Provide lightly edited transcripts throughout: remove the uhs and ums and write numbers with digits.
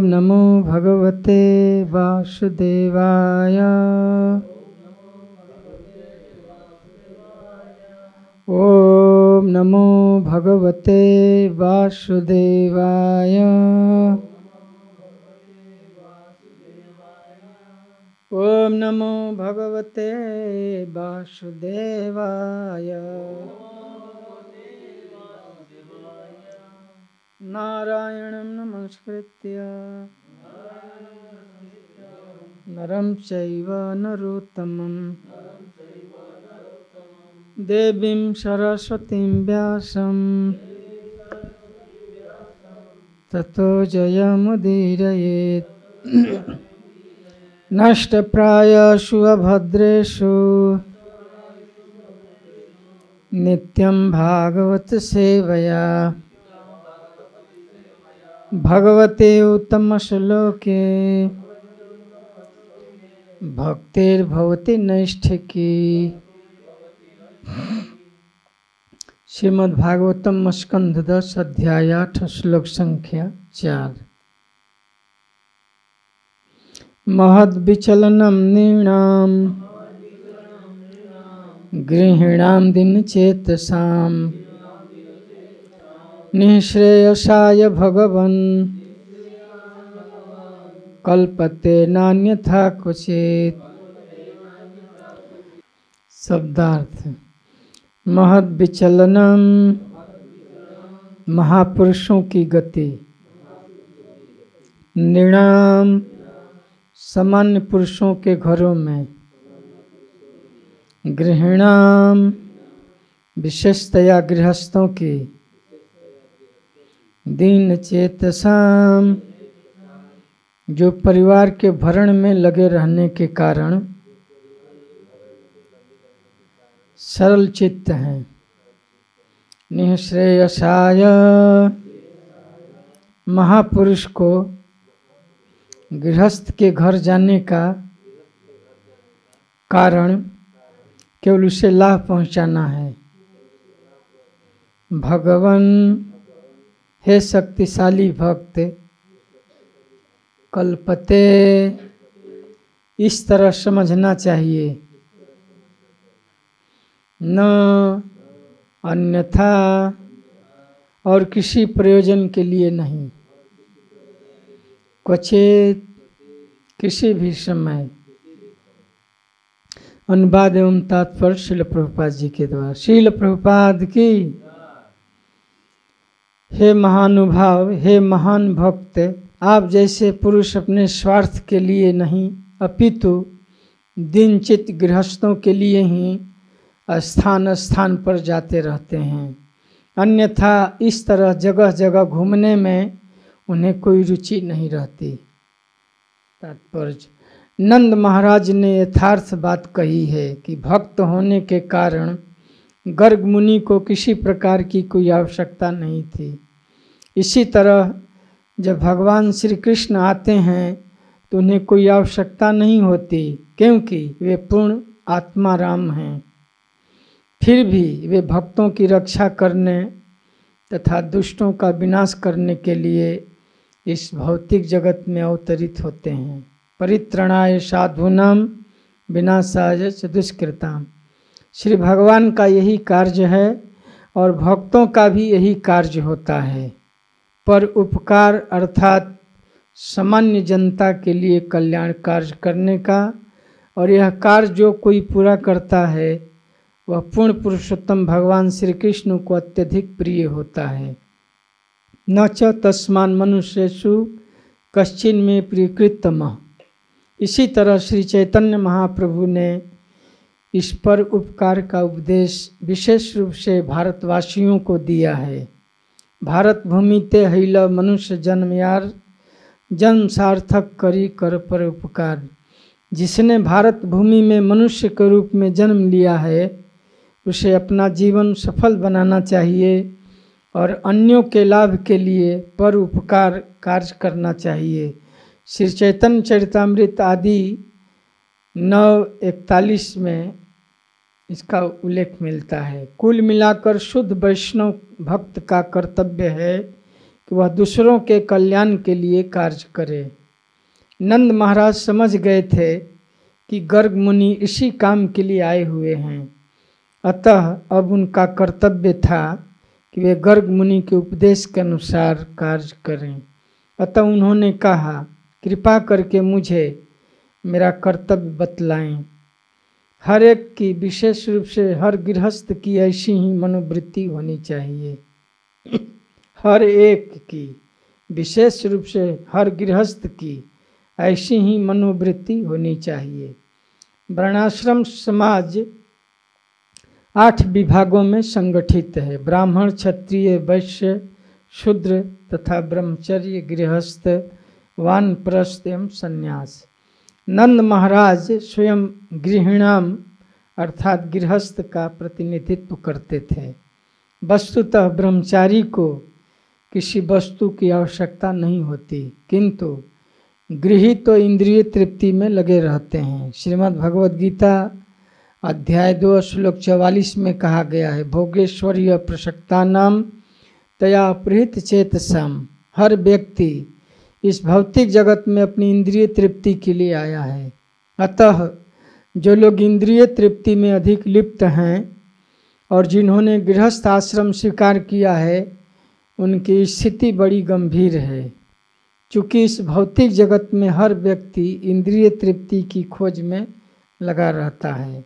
ओम नमो भगवते वासुदेवाय। ओम नमो भगवते वासुदेवाय। ओम नमो भगवते वासुदेवाय। नारायणं नमस्कृत्य नरं चैव नरोत्तमं देवीं सरस्वतीं व्यासं ततो जयमुदीरयेत्। नष्टप्रायेषु अभद्रेषु नित्यं भागवत सेवया। भगवते उत्तम श्लोके भक्तिर्भवति नैष्ठिकी। श्रीमद्भागवतम स्कंध 10 अध्याय 8 श्लोक संख्या 4। महद्विचलनं नृणां गृहिणां दिनचेतसां निःश्रेयसाय भगवन् कल्पते नान्यथा क्वचित्। शब्दार्थ महद विचलनम महापुरुषों की गति, निर्णाम सामान्य पुरुषों के घरों में, गृहिणाम विशेषतया गृहस्थों की, दिन चेतसाम जो परिवार के भरण में लगे रहने के कारण सरल चित्त हैं, निःश्रेयसाय महापुरुष को गृहस्थ के घर जाने का कारण केवल उसे लाभ पहुंचाना है। भगवान हे शक्तिशाली भक्त, कल्पते इस तरह समझना चाहिए, न अन्यथा और किसी प्रयोजन के लिए नहीं, क्वचित किसी भी समय। अनुवाद एवं तात्पर्य श्रील प्रभुपाद जी के द्वारा। श्रील प्रभुपाद की। हे महानुभाव, हे महान भक्त, आप जैसे पुरुष अपने स्वार्थ के लिए नहीं अपितु दिनचित गृहस्थों के लिए ही स्थान स्थान पर जाते रहते हैं, अन्यथा इस तरह जगह जगह घूमने में उन्हें कोई रुचि नहीं रहती। तात्पर्य, नंद महाराज ने यथार्थ बात कही है कि भक्त होने के कारण गर्ग मुनि को किसी प्रकार की कोई आवश्यकता नहीं थी। इसी तरह जब भगवान श्री कृष्ण आते हैं तो उन्हें कोई आवश्यकता नहीं होती, क्योंकि वे पूर्ण आत्मा राम हैं। फिर भी वे भक्तों की रक्षा करने तथा दुष्टों का विनाश करने के लिए इस भौतिक जगत में अवतरित होते हैं। परित्रणाय साधूनाम विनाशाय च दुष्कृताम। श्री भगवान का यही कार्य है और भक्तों का भी यही कार्य होता है, पर उपकार अर्थात सामान्य जनता के लिए कल्याण कार्य करने का। और यह कार्य जो कोई पूरा करता है वह पूर्ण पुरुषोत्तम भगवान श्री कृष्ण को अत्यधिक प्रिय होता है। न च तस्मान मनुष्येषु कश्चिन में प्रियकृतम। इसी तरह श्री चैतन्य महाप्रभु ने इस पर उपकार का उपदेश विशेष रूप से भारतवासियों को दिया है। भारत भूमि ते हईल मनुष्य जन्म यार, जन्म सार्थक करी कर पर उपकार। जिसने भारत भूमि में मनुष्य के रूप में जन्म लिया है उसे अपना जीवन सफल बनाना चाहिए और अन्यों के लाभ के लिए पर उपकार कार्य करना चाहिए। श्री चैतन्य चरितामृत आदि 9:41 में इसका उल्लेख मिलता है। कुल मिलाकर शुद्ध वैष्णव भक्त का कर्तव्य है कि वह दूसरों के कल्याण के लिए कार्य करे। नंद महाराज समझ गए थे कि गर्ग मुनि इसी काम के लिए आए हुए हैं, अतः अब उनका कर्तव्य था कि वे गर्ग मुनि के उपदेश के अनुसार कार्य करें। अतः उन्होंने कहा, कृपा करके मुझे मेरा कर्तव्य बतलाएं। हर एक की, विशेष रूप से हर गृहस्थ की ऐसी ही मनोवृत्ति होनी चाहिए। हर एक की, विशेष रूप से हर गृहस्थ की ऐसी ही मनोवृत्ति होनी चाहिए। वर्णाश्रम समाज 8 विभागों में संगठित है। ब्राह्मण, क्षत्रिय, वैश्य, शूद्र तथा ब्रह्मचर्य, गृहस्थ, वानप्रस्थ एवं संन्यास। नंद महाराज स्वयं गृहिणाम अर्थात गृहस्थ का प्रतिनिधित्व करते थे। वस्तुतः ब्रह्मचारी को किसी वस्तु की आवश्यकता नहीं होती, किंतु गृही तो इंद्रिय तृप्ति में लगे रहते हैं। श्रीमद्भागवत गीता अध्याय 2 श्लोक 44 में कहा गया है, भोगेश्वरीय प्रसक्ता नाम तया प्रहित चेतसम। हर व्यक्ति इस भौतिक जगत में अपनी इंद्रिय तृप्ति के लिए आया है, अतः जो लोग इंद्रिय तृप्ति में अधिक लिप्त हैं और जिन्होंने गृहस्थ आश्रम स्वीकार किया है, उनकी स्थिति बड़ी गंभीर है। चूँकि इस भौतिक जगत में हर व्यक्ति इंद्रिय तृप्ति की खोज में लगा रहता है,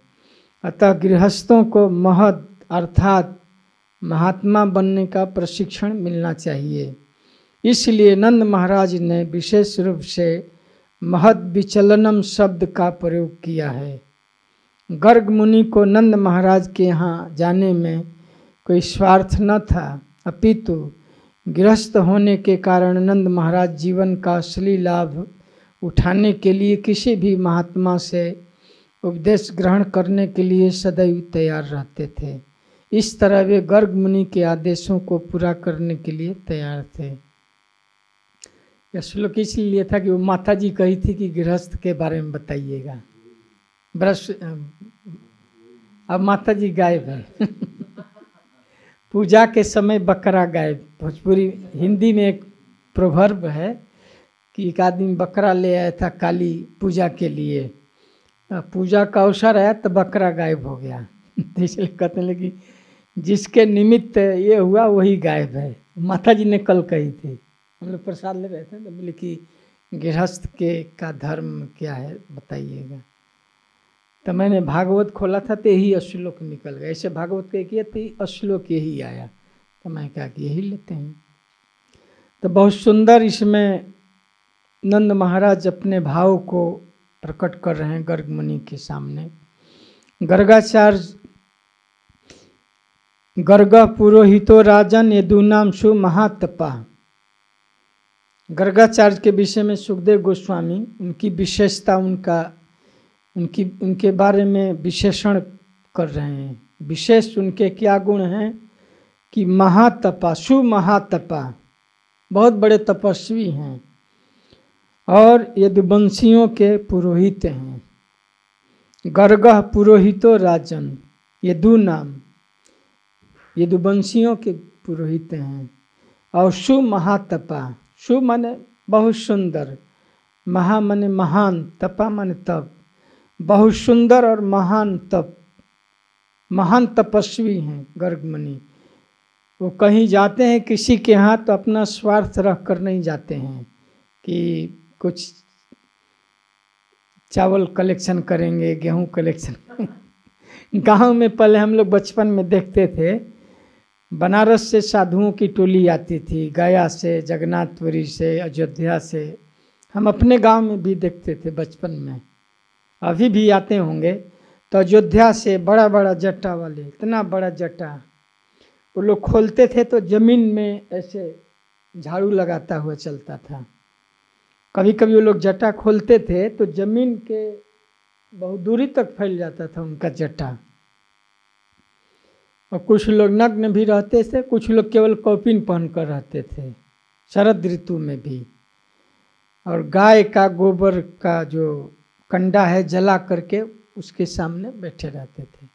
अतः गृहस्थों को महद अर्थात महात्मा बनने का प्रशिक्षण मिलना चाहिए। इसलिए नंद महाराज ने विशेष रूप से महद विचलनम शब्द का प्रयोग किया है। गर्ग मुनि को नंद महाराज के यहाँ जाने में कोई स्वार्थ न था, अपितु गृहस्थ होने के कारण नंद महाराज जीवन का असली लाभ उठाने के लिए किसी भी महात्मा से उपदेश ग्रहण करने के लिए सदैव तैयार रहते थे। इस तरह वे गर्ग मुनि के आदेशों को पूरा करने के लिए तैयार थे। यह श्लोक इसलिए था कि वो माता जी कही थी कि गृहस्थ के बारे में बताइएगा। ब्रश अब माता जी गायब है। पूजा के समय बकरा गायब। भोजपुरी हिंदी में एक प्रोवर्ब है कि एक आदमी बकरा ले आया था काली पूजा के लिए, पूजा का अवसर आया तो बकरा गायब हो गया। इसलिए कहते हैं कि जिसके निमित्त ये हुआ वही गायब है। माता जी ने कल कही थी, हम लोग प्रसाद ले रहे थे तो बोले कि गृहस्थ के का धर्म क्या है बताइएगा, तो मैंने भागवत खोला था तो यही श्लोक निकल गया। ऐसे भागवत के किया तो श्लोक यही आया, तो मैं कहा कि यही लेते हैं। तो बहुत सुंदर इसमें नंद महाराज अपने भाव को प्रकट कर रहे हैं गर्ग मुनि के सामने। गर्गाचार्य गर्ग पुरोहितो राजन यदूनाम सु महातपा। गर्गाचार्य के विषय में सुखदेव गोस्वामी उनकी विशेषता, उनके बारे में विशेषण कर रहे हैं। विशेष उनके क्या गुण हैं कि महातपा, सुमहातपा, बहुत बड़े तपस्वी हैं और यदुवंशियों के पुरोहित हैं। गर्गह पुरोहितो राजन, यदु नाम यदुवंशियों के पुरोहित हैं। और सु महातपा, सु माने बहुत सुंदर, महा माने महान, तपा माने तप, बहुत सुंदर और महान तप, महान तपस्वी हैं गर्ग मुनि। वो कहीं जाते हैं किसी के यहाँ तो अपना स्वार्थ रख कर नहीं जाते हैं कि कुछ चावल कलेक्शन करेंगे, गेहूं कलेक्शन। गांव में पहले हम लोग बचपन में देखते थे, बनारस से साधुओं की टोली आती थी, गया से, जगन्नाथपुरी से, अयोध्या से। हम अपने गांव में भी देखते थे बचपन में, अभी भी आते होंगे। तो अयोध्या से बड़ा बड़ा जट्टा वाले, इतना बड़ा जट्टा वो लोग खोलते थे तो ज़मीन में ऐसे झाड़ू लगाता हुआ चलता था। कभी कभी वो लोग जट्टा खोलते थे तो जमीन के बहुत दूरी तक फैल जाता था उनका जट्टा। और कुछ लोग नग्न भी रहते थे, कुछ लोग केवल कौपिन पहन कर रहते थे शरद ऋतु में भी। और गाय का गोबर का जो कंडा है जला करके उसके सामने बैठे रहते थे।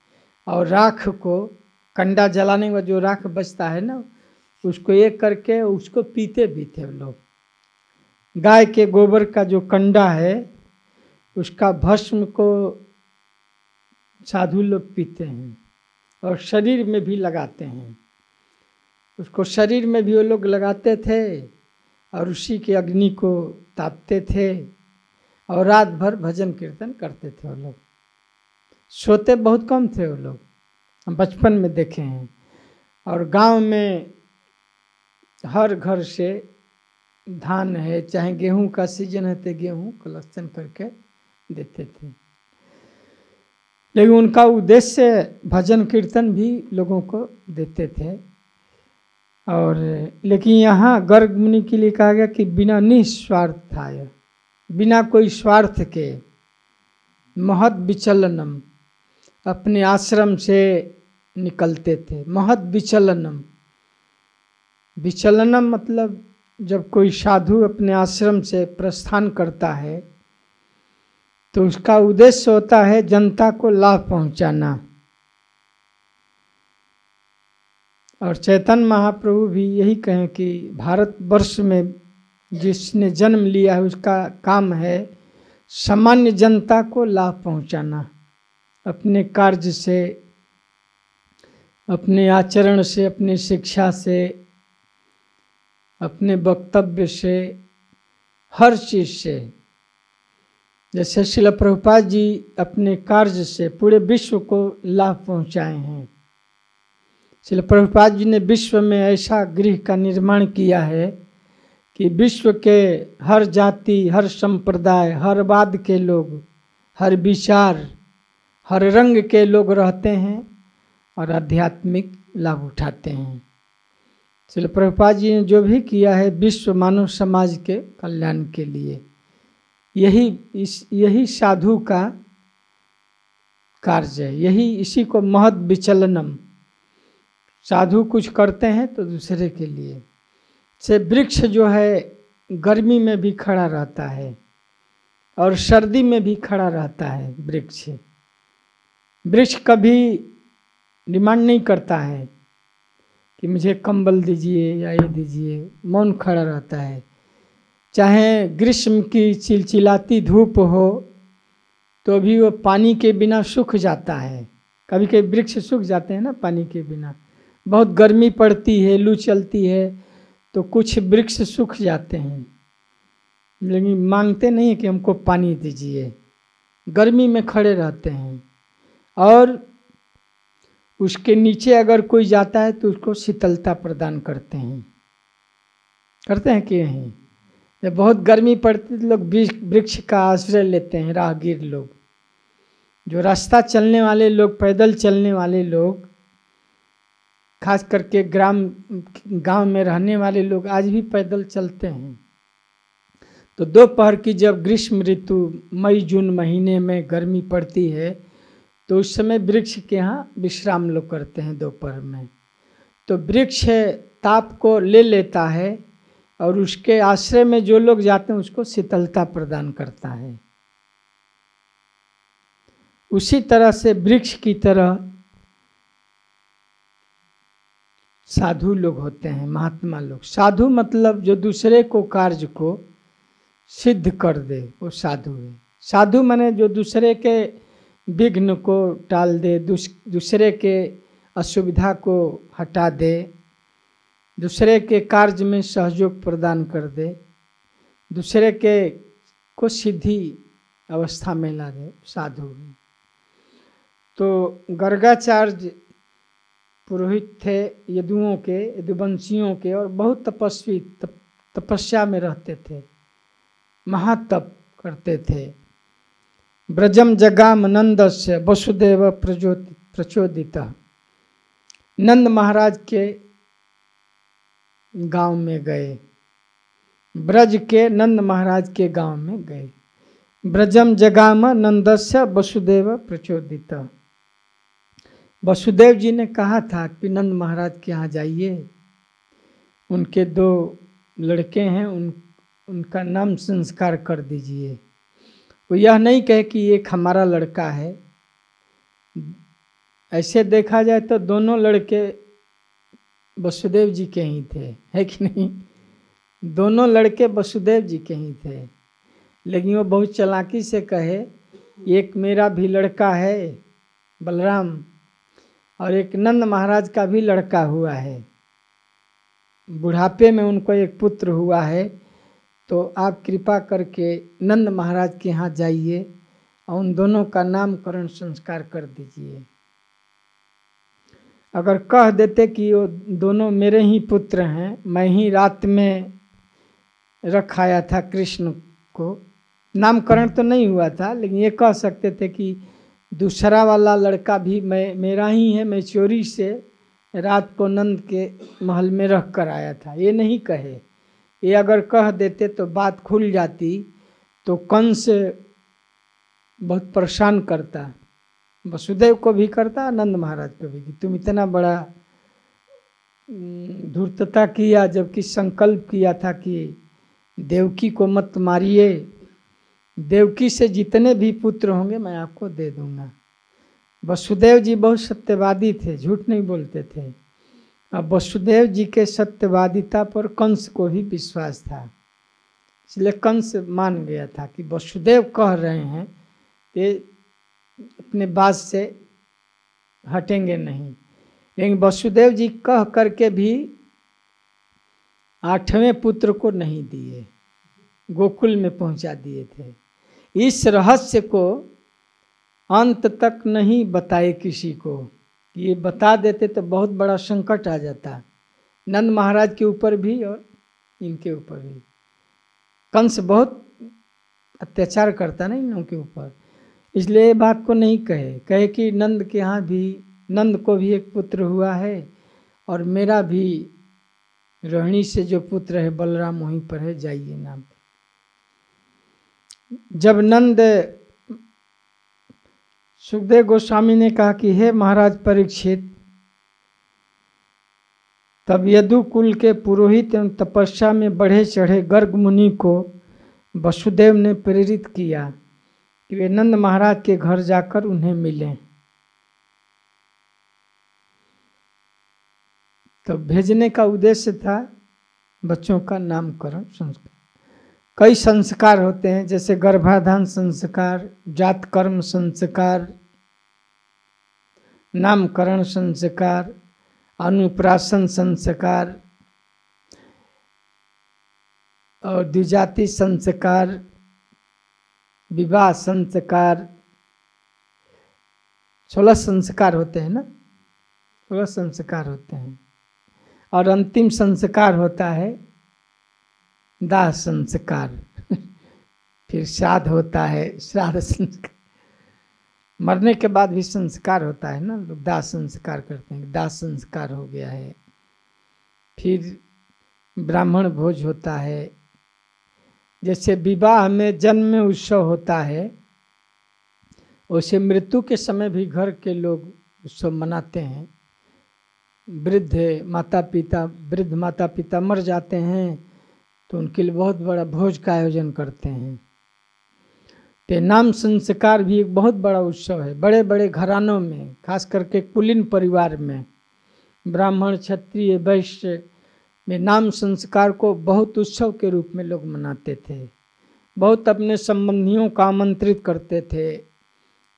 और राख को, कंडा जलाने के बाद जो राख बचता है ना, उसको एक करके उसको पीते भी थे लोग। गाय के गोबर का जो कंडा है उसका भस्म को साधु लोग पीते हैं और शरीर में भी लगाते हैं, उसको शरीर में भी वो लोग लगाते थे और उसी के अग्नि को तापते थे और रात भर भजन कीर्तन करते थे वो लोग। सोते बहुत कम थे वो लोग, हम बचपन में देखे हैं। और गांव में हर घर से धान है, चाहे गेहूं का सीजन है तो गेहूं कलेक्शन करके देते थे, लेकिन उनका उद्देश्य भजन कीर्तन भी लोगों को देते थे। और लेकिन यहाँ गर्ग मुनि के लिए कहा गया कि बिना निस्वार्थ था, बिना कोई स्वार्थ के, महत विचलनम, अपने आश्रम से निकलते थे। महत विचलनम, विचलनम मतलब जब कोई साधु अपने आश्रम से प्रस्थान करता है तो उसका उद्देश्य होता है जनता को लाभ पहुंचाना। और चैतन्य महाप्रभु भी यही कहें कि भारतवर्ष में जिसने जन्म लिया है उसका काम है सामान्य जनता को लाभ पहुंचाना, अपने कार्य से, अपने आचरण से, अपनी शिक्षा से, अपने वक्तव्य से, हर चीज़ से। जैसे श्रील प्रभुपाद जी अपने कार्य से पूरे विश्व को लाभ पहुंचाए हैं। श्रील प्रभुपाद जी ने विश्व में ऐसा गृह का निर्माण किया है कि विश्व के हर जाति, हर संप्रदाय, हर वाद के लोग, हर विचार, हर रंग के लोग रहते हैं और आध्यात्मिक लाभ उठाते हैं। श्रील प्रभुपाद जी ने जो भी किया है विश्व मानव समाज के कल्याण के लिए, यही साधु का कार्य है। इसी को महत विचलनम, साधु कुछ करते हैं तो दूसरे के लिए। से वृक्ष जो है गर्मी में भी खड़ा रहता है और सर्दी में भी खड़ा रहता है। वृक्ष कभी डिमांड नहीं करता है कि मुझे कंबल दीजिए या ये दीजिए, मौन खड़ा रहता है। चाहे ग्रीष्म की चिलचिलाती धूप हो तो भी वो पानी के बिना सूख जाता है। कभी कभी वृक्ष सूख जाते हैं ना पानी के बिना। बहुत गर्मी पड़ती है, लू चलती है तो कुछ वृक्ष सूख जाते हैं, लेकिन मांगते नहीं कि हमको पानी दीजिए, गर्मी में खड़े रहते हैं। और उसके नीचे अगर कोई जाता है तो उसको शीतलता प्रदान करते हैं, कि नहीं? जब बहुत गर्मी पड़ती है तो लोग वृक्ष का आश्रय लेते हैं। राहगीर लोग, जो रास्ता चलने वाले लोग, पैदल चलने वाले लोग, खास करके गांव में रहने वाले लोग आज भी पैदल चलते हैं। तो दोपहर की जब ग्रीष्म ऋतु मई जून महीने में गर्मी पड़ती है तो उस समय वृक्ष के यहाँ विश्राम लोग करते हैं दोपहर में। तो वृक्ष ताप को ले लेता है और उसके आश्रय में जो लोग जाते हैं उसको शीतलता प्रदान करता है। उसी तरह से वृक्ष की तरह साधु लोग होते हैं, महात्मा लोग। साधु मतलब जो दूसरे को कार्य को सिद्ध कर दे वो साधु है। साधु माने जो दूसरे के विघ्न को टाल दे, दूसरे के असुविधा को हटा दे, दूसरे के कार्य में सहयोग प्रदान कर दे, दूसरे के को सिद्धि अवस्था में ला दे, साधु है। तो गर्गाचार्य पुरोहित थे यदुओं के, यदुवंशियों के, और बहुत तपस्वी, तपस्या में रहते थे, महातप करते थे। ब्रजम जगाम नंदस्य वसुदेव प्रचोदितः, नंद महाराज के गांव में गए, ब्रज के नंद महाराज के गांव में गए। ब्रजम जगाम नंदस्य वसुदेव प्रचोदितः, वसुदेव जी ने कहा था कि नंद महाराज के यहाँ जाइए, उनके दो लड़के हैं, उनका नाम संस्कार कर दीजिए। वो यह नहीं कहे कि एक हमारा लड़का है। ऐसे देखा जाए तो दोनों लड़के वसुदेव जी के ही थे, है कि नहीं? दोनों लड़के वसुदेव जी के ही थे, लेकिन वो बहुत चालाकी से कहे एक मेरा भी लड़का है बलराम और एक नंद महाराज का भी लड़का हुआ है, बुढ़ापे में उनको एक पुत्र हुआ है, तो आप कृपा करके नंद महाराज के यहाँ जाइए और उन दोनों का नामकरण संस्कार कर दीजिए। अगर कह देते कि वो दोनों मेरे ही पुत्र हैं, मैं ही रात में रखाया था कृष्ण को, नामकरण तो नहीं हुआ था, लेकिन ये कह सकते थे कि दूसरा वाला लड़का भी मैं मेरा ही है, मैं चोरी से रात को नंद के महल में रख कर आया था। ये नहीं कहे, ये अगर कह देते तो बात खुल जाती, तो कंस बहुत परेशान करता, वसुदेव को भी करता, नंद महाराज को भी, कि तुम इतना बड़ा धूर्तता किया, जबकि संकल्प किया था कि देवकी को मत मारिए, देवकी से जितने भी पुत्र होंगे मैं आपको दे दूंगा। वसुदेव जी बहुत सत्यवादी थे, झूठ नहीं बोलते थे। अब वसुदेव जी के सत्यवादिता पर कंस को ही विश्वास था, इसलिए कंस मान गया था कि वसुदेव कह रहे हैं कि अपने बात से हटेंगे नहीं। लेकिन वसुदेव जी कह करके भी आठवें पुत्र को नहीं दिए, गोकुल में पहुंचा दिए थे। इस रहस्य को अंत तक नहीं बताए किसी को, कि ये बता देते तो बहुत बड़ा संकट आ जाता, नंद महाराज के ऊपर भी और इनके ऊपर भी। कंस बहुत अत्याचार करता ना इन लोगों के ऊपर, इसलिए बात को नहीं कहे, कहे कि नंद के यहाँ भी, नंद को भी एक पुत्र हुआ है और मेरा भी रोहिणी से जो पुत्र है बलराम वहीं पर है, जाइए नाम। जब नंद, सुखदेव गोस्वामी ने कहा कि हे महाराज परीक्षित, तब यदु कुल के पुरोहित एवं तपस्या में बढ़े चढ़े गर्ग मुनि को वसुदेव ने प्रेरित किया कि वे नंद महाराज के घर जाकर उन्हें मिलें। तो भेजने का उद्देश्य था बच्चों का नामकरण संस्कार। कई संस्कार होते हैं, जैसे गर्भाधान संस्कार, जात कर्म संस्कार, नामकरण संस्कार, अनुप्राशन संस्कार और द्विजाति संस्कार, विवाह संस्कार, 16 संस्कार होते हैं ना, 16 संस्कार होते हैं। और अंतिम संस्कार होता है दाह संस्कार, फिर श्राद्ध होता है, श्राद्ध संस्कार, मरने के बाद भी संस्कार होता है ना, लोग दाह संस्कार करते हैं, दाह संस्कार हो गया है। फिर ब्राह्मण भोज होता है, जैसे विवाह में जन्म उत्सव होता है, उसे मृत्यु के समय भी घर के लोग उत्सव मनाते हैं। वृद्ध माता पिता मर जाते हैं तो उनके लिए बहुत बड़ा भोज का आयोजन करते हैं। तो नाम संस्कार भी एक बहुत बड़ा उत्सव है। बड़े बड़े घरानों में, खास करके कुलीन परिवार में, ब्राह्मण, क्षत्रिय, वैश्य में नाम संस्कार को बहुत उत्सव के रूप में लोग मनाते थे। बहुत अपने संबंधियों का आमंत्रित करते थे,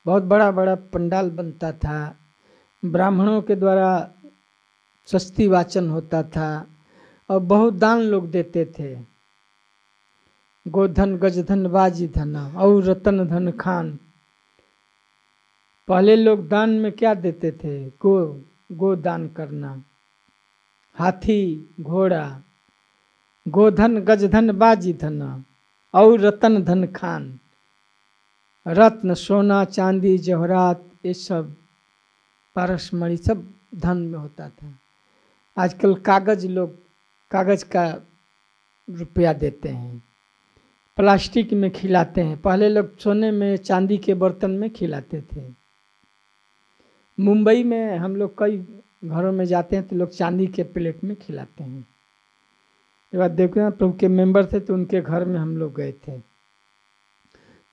बहुत बड़ा बड़ा पंडाल बनता था, ब्राह्मणों के द्वारा षष्ठी वाचन होता था और बहुत दान लोग देते थे, गोधन गजधन बाजी धना और रतन धन खान। पहले लोग दान में क्या देते थे? गोदान करना, हाथी, घोड़ा, गोधन गजधन बाजी धना और रतन धन खान, रत्न सोना चांदी जवाहरात, ये सब पारसमणि सब धन में होता था। आजकल कागज, लोग कागज का रुपया देते हैं, प्लास्टिक में खिलाते हैं, पहले लोग सोने में चांदी के बर्तन में खिलाते थे। मुंबई में हम लोग कई घरों में जाते हैं तो लोग चांदी के प्लेट में खिलाते हैं। ये बात देखो ना, प्रभु के मेंबर थे तो उनके घर में हम लोग गए थे,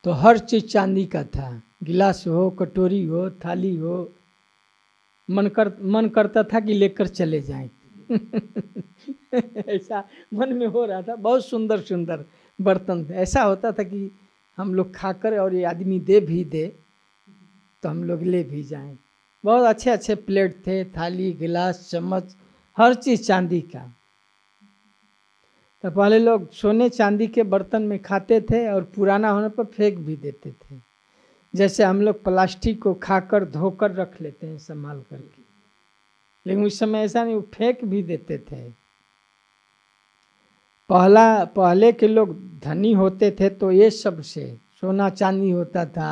तो हर चीज़ चांदी का था, गिलास हो, कटोरी हो, थाली हो, मन करता था कि लेकर चले जाएं। ऐसा मन में हो रहा था। बहुत सुंदर सुंदर बर्तन, ऐसा होता था कि हम लोग खाकर और ये आदमी दे भी दे तो हम लोग ले भी जाएं। बहुत अच्छे अच्छे प्लेट थे, थाली, गिलास, चम्मच, हर चीज़ चांदी का। तो पहले लोग सोने चांदी के बर्तन में खाते थे और पुराना होने पर फेंक भी देते थे, जैसे हम लोग प्लास्टिक को खाकर धोकर रख लेते हैं संभाल करके। लेकिन उस समय ऐसा नहीं, वो फेंक भी देते थे। पहले के लोग धनी होते थे तो ये सब से सोना चांदी होता था।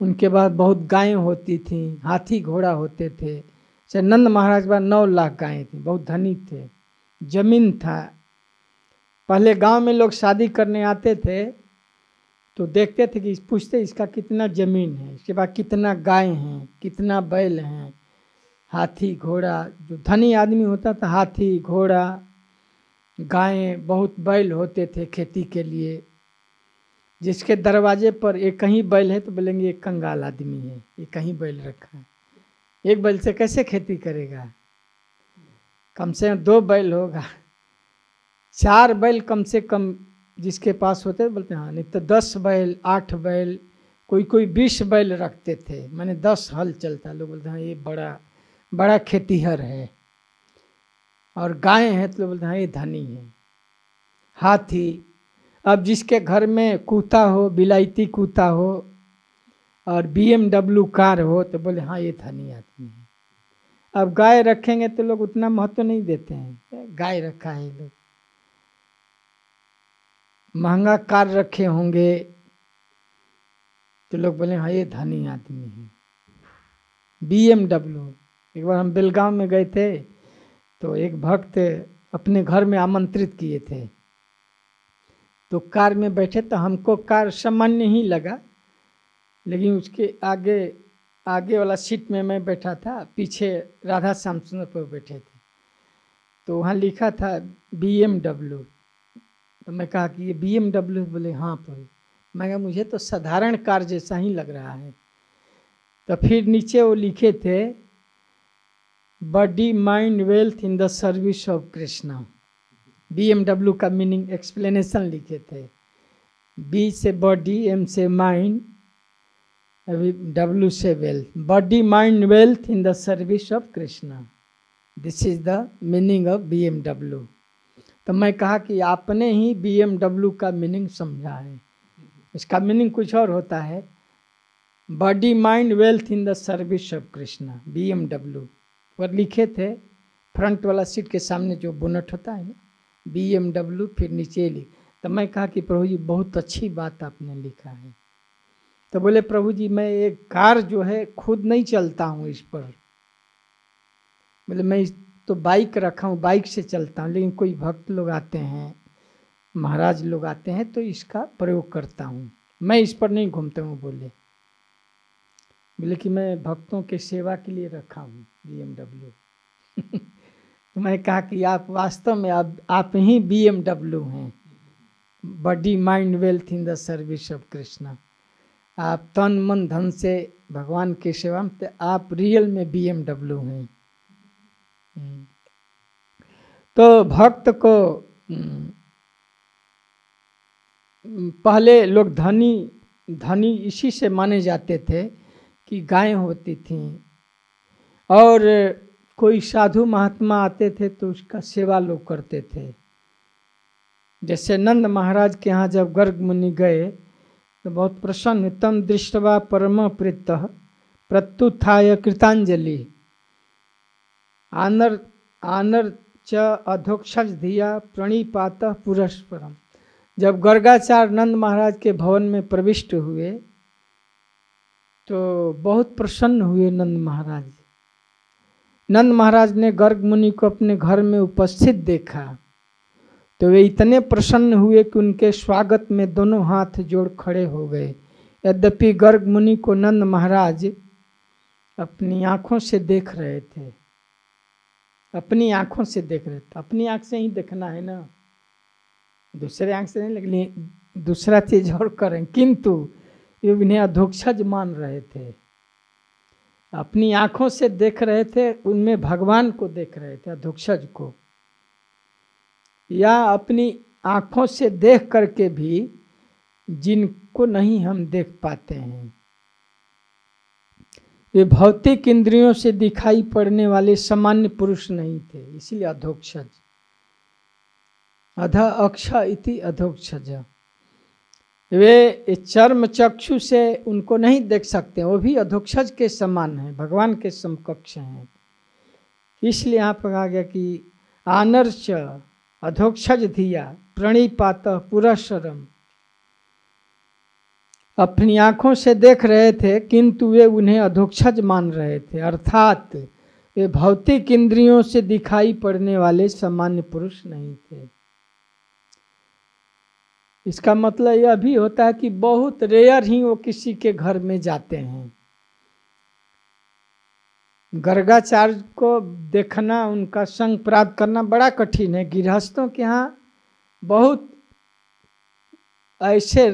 उनके बाद बहुत गायें होती थीं, हाथी घोड़ा होते थे। जैसे नंद महाराज के 9 लाख गायें थीं, बहुत धनी थे, जमीन था। पहले गांव में लोग शादी करने आते थे तो देखते थे कि पूछते इसका कितना ज़मीन है, इसके बाद कितना गाय हैं, कितना बैल हैं, हाथी घोड़ा। जो धनी आदमी होता था हाथी घोड़ा गायें बहुत बैल होते थे खेती के लिए। जिसके दरवाजे पर एक ही बैल है तो बोलेंगे एक कंगाल आदमी है, एक ही बैल रखा है। एक बैल से कैसे खेती करेगा, कम से कम 2 बैल होगा, 4 बैल कम से कम जिसके पास होते बोलते हैं। हाँ, नहीं तो 10 बैल, 8 बैल, कोई 20 बैल रखते थे, माने 10 हल चलता। लोग बोलते हैं ये बड़ा बड़ा खेतीहर है। और गाय हैं तो बोलते हैं ये धनी है। हाथी, अब जिसके घर में कूता हो, बिलायती कूता हो और BMW कार हो तो बोले हाँ ये धनी आदमी है। अब गाय रखेंगे तो लोग उतना महत्व नहीं देते हैं, गाय रखा है। लोग महंगा कार रखे होंगे तो लोग बोले हाँ ये धनी आदमी है, BMW। एक बार हम बेलगाव में गए थे तो एक भक्त अपने घर में आमंत्रित किए थे, तो कार में बैठे तो हमको कार सामान्य ही लगा। लेकिन उसके आगे वाला सीट में मैं बैठा था, पीछे राधा श्यामचंद्र पर बैठे थे। तो वहाँ लिखा था BMW। तो मैं कहा कि ये BMW, बोले हाँ पर। मैं कहा मुझे तो साधारण कार जैसा ही लग रहा है। तो फिर नीचे वो लिखे थे body mind wealth in the service of Krishna. BMW का मीनिंग एक्सप्लेनेशन लिखे थे। B से बॉडी, M से माइंड, अभी W से wealth. Body mind wealth in the service of Krishna, this is the meaning of BMW। तो मैं कहा कि आपने ही BMW का मीनिंग समझा है, इसका मीनिंग कुछ और होता है। Body mind wealth in the service of Krishna, BMW पर लिखे थे। फ्रंट वाला सीट के सामने जो बोनट होता है ना, BMW, फिर नीचे ली। तो मैं कहा कि प्रभु जी बहुत अच्छी बात आपने लिखा है। तो बोले प्रभु जी मैं एक कार जो है खुद नहीं चलता हूँ इस पर, बोले मैं तो बाइक रखा हूँ, बाइक से चलता हूँ। लेकिन कोई भक्त लोग आते हैं, महाराज लोग आते हैं तो इसका प्रयोग करता हूँ, मैं इस पर नहीं घूमता हूँ। बोले कि मैं भक्तों के सेवा के लिए रखा हूँ BMW। तो मैं कहा कि आप वास्तव में आप ही BMW हैं, body mind wealth in the service of Krishna. आप तन मन धन से भगवान की सेवा में, तो आप रियल में BMW हैं। तो भक्त को पहले लोग धनी इसी से माने जाते थे कि गायें होती थीं, और कोई साधु महात्मा आते थे तो उसका सेवा लोग करते थे। जैसे नंद महाराज के यहाँ जब गर्ग मुनि गए तो बहुत प्रसन्न, तम दृष्टवा परम प्रीत प्रत्युत्थाय कृतांजलि आनर च अधोक्षज धिया प्रणिपात पुरस्परम। जब गर्गाचार्य नंद महाराज के भवन में प्रविष्ट हुए तो बहुत प्रसन्न हुए नंद महाराज। नंद महाराज ने गर्ग मुनि को अपने घर में उपस्थित देखा तो वे इतने प्रसन्न हुए कि उनके स्वागत में दोनों हाथ जोड़ खड़े हो गए। यद्यपि गर्ग मुनि को नंद महाराज अपनी आँखों से देख रहे थे, अपनी आँखों से देख रहे थे। अपनी आँख से ही देखना है ना, दूसरे आँख से नहीं। लेकिन दूसरा चीज और करें, किंतु ये उन्हें अधोक्षज मान रहे थे। अपनी आंखों से देख रहे थे, उनमें भगवान को देख रहे थे, अधोक्षज को, या अपनी आंखों से देख करके भी जिनको नहीं हम देख पाते हैं, वे भौतिक इंद्रियों से दिखाई पड़ने वाले सामान्य पुरुष नहीं थे, इसलिए अधोक्षज। अध अक्ष इति अधोक्षज, वे चर्म चक्षु से उनको नहीं देख सकते, वो भी अधोक्षज के समान हैं, भगवान के समकक्ष हैं। इसलिए यहाँ पर कहा गया कि आनर्च अधोक्षज धिया प्रणिपात पुरशरम, अपनी आँखों से देख रहे थे किंतु वे उन्हें अधोक्षज मान रहे थे, अर्थात वे भौतिक इंद्रियों से दिखाई पड़ने वाले सामान्य पुरुष नहीं थे। इसका मतलब यह भी होता है कि बहुत रेयर ही वो किसी के घर में जाते हैं। गर्गाचार्य को देखना, उनका संग प्राप्त करना बड़ा कठिन है। गृहस्थों के यहाँ बहुत ऐसे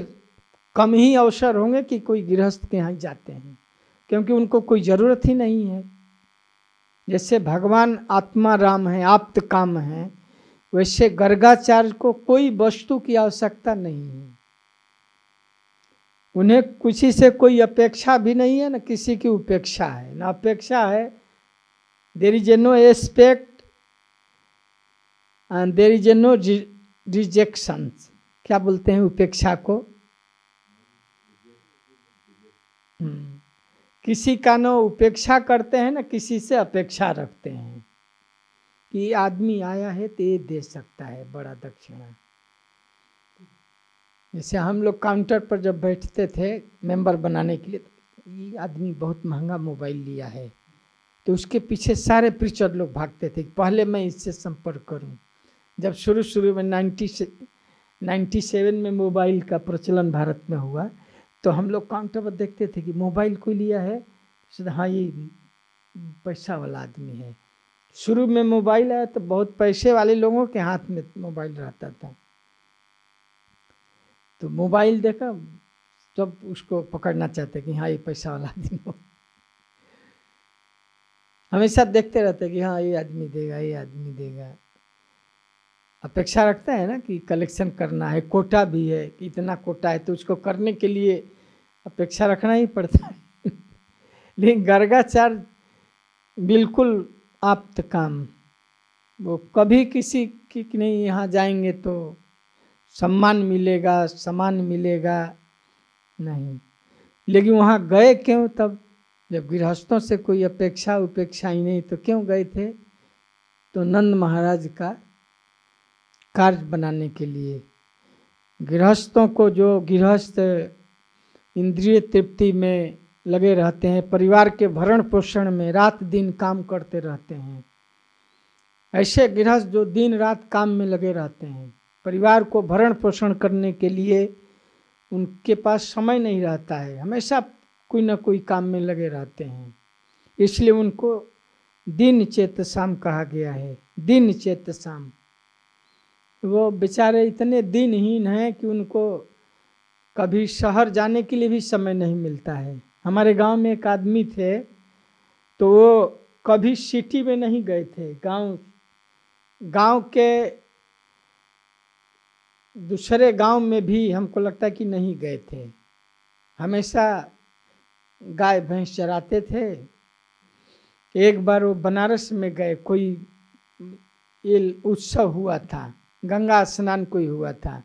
कम ही अवसर होंगे कि कोई गृहस्थ के यहाँ जाते हैं, क्योंकि उनको कोई ज़रूरत ही नहीं है। जैसे भगवान आत्मा राम है, आप्त काम है, वैसे गर्गाचार्य को कोई वस्तु की आवश्यकता नहीं है। उन्हें किसी से कोई अपेक्षा भी नहीं है, न किसी की उपेक्षा है, न अपेक्षा है। There is no aspect and there is no rejection. क्या बोलते हैं उपेक्षा को? किसी का न उपेक्षा करते हैं, न किसी से अपेक्षा रखते हैं कि ये आदमी आया है तो ये दे सकता है बड़ा दक्षिणा। जैसे हम लोग काउंटर पर जब बैठते थे मेंबर बनाने के लिए, ये आदमी बहुत महंगा मोबाइल लिया है, तो उसके पीछे सारे प्रीचर लोग भागते थे, पहले मैं इससे संपर्क करूं। जब शुरू में 97 में मोबाइल का प्रचलन भारत में हुआ, तो हम लोग काउंटर पर देखते थे कि मोबाइल कोई लिया है, हाँ ये पैसा वाला आदमी है। शुरू में मोबाइल आया तो बहुत पैसे वाले लोगों के हाथ में मोबाइल रहता था, तो मोबाइल देखा सब उसको पकड़ना चाहते कि हाँ ये पैसा वाला आदमी हो। हमेशा देखते रहते कि हाँ ये आदमी देगा, ये आदमी देगा। अपेक्षा रखता है ना कि कलेक्शन करना है, कोटा भी है, इतना कोटा है, तो उसको करने के लिए अपेक्षा रखना ही पड़ता है। लेकिन गर्गाचार्य बिल्कुल आप्त काम, वो कभी किसी की नहीं, यहाँ जाएंगे तो सम्मान मिलेगा, सम्मान मिलेगा नहीं। लेकिन वहाँ गए क्यों तब? जब गृहस्थों से कोई अपेक्षा उपेक्षा ही नहीं तो क्यों गए थे? तो नंद महाराज का कार्य बनाने के लिए। गृहस्थों को, जो गृहस्थ इंद्रिय तृप्ति में लगे रहते हैं, परिवार के भरण पोषण में रात दिन काम करते रहते हैं, ऐसे गृहस्थ जो दिन रात काम में लगे रहते हैं, परिवार को भरण पोषण करने के लिए उनके पास समय नहीं रहता है, हमेशा कोई ना कोई काम में लगे रहते हैं, इसलिए उनको दिन चेत शाम कहा गया है। दिन चेत शाम, वो बेचारे इतने दिनहीन हैं कि उनको कभी शहर जाने के लिए भी समय नहीं मिलता है। हमारे गांव में एक आदमी थे, तो वो कभी सिटी में नहीं गए थे, गांव के दूसरे गांव में भी हमको लगता है कि नहीं गए थे। हमेशा गाय भैंस चराते थे। एक बार वो बनारस में गए, कोई उत्सव हुआ था, गंगा स्नान कोई हुआ था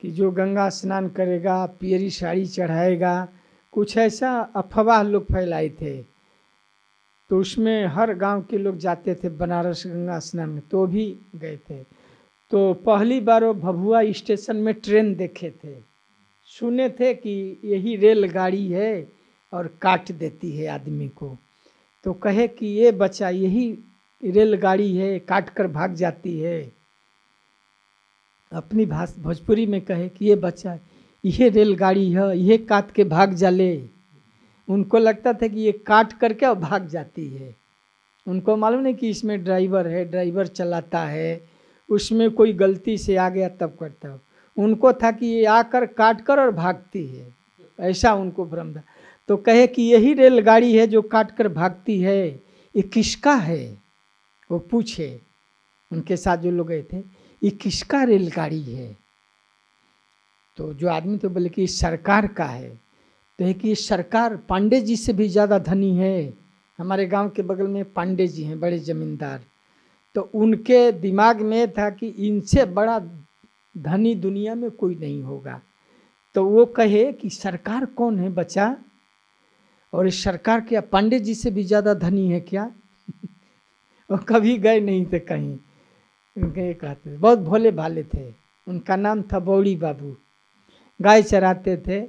कि जो गंगा स्नान करेगा पियरी साड़ी चढ़ाएगा, कुछ ऐसा अफवाह लोग फैलाए थे, तो उसमें हर गांव के लोग जाते थे बनारस गंगा स्नान में, तो भी गए थे। तो पहली बार वो भभुआ स्टेशन में ट्रेन देखे थे, सुने थे कि यही रेलगाड़ी है और काट देती है आदमी को, तो कहे कि ये बच्चा यही रेलगाड़ी है, काट कर भाग जाती है। अपनी भाषा भोजपुरी में कहे कि ये बच्चा ये रेलगाड़ी है, ये काट के भाग जाले। उनको लगता था कि ये काट करके और भाग जाती है, उनको मालूम नहीं कि इसमें ड्राइवर है, ड्राइवर चलाता है, उसमें कोई गलती से आ गया तब करता हो। उनको था कि ये आकर काट कर और भागती है, ऐसा उनको भ्रम था। तो कहे कि यही रेलगाड़ी है जो काटकर भागती है, ये किसका है, वो पूछे उनके साथ जो लोग गए थे, ये किसका रेलगाड़ी है। तो जो आदमी तो बोले कि सरकार का है। तो है कि सरकार पांडे जी से भी ज़्यादा धनी है, हमारे गांव के बगल में पांडे जी हैं बड़े ज़मींदार, तो उनके दिमाग में था कि इनसे बड़ा धनी दुनिया में कोई नहीं होगा। तो वो कहे कि सरकार कौन है बच्चा, और इस सरकार क्या पांडे जी से भी ज़्यादा धनी है क्या? और कभी गए नहीं थे कहीं, उनके कहते बहुत भोले भाले थे। उनका नाम था बौड़ी बाबू, गाय चराते थे।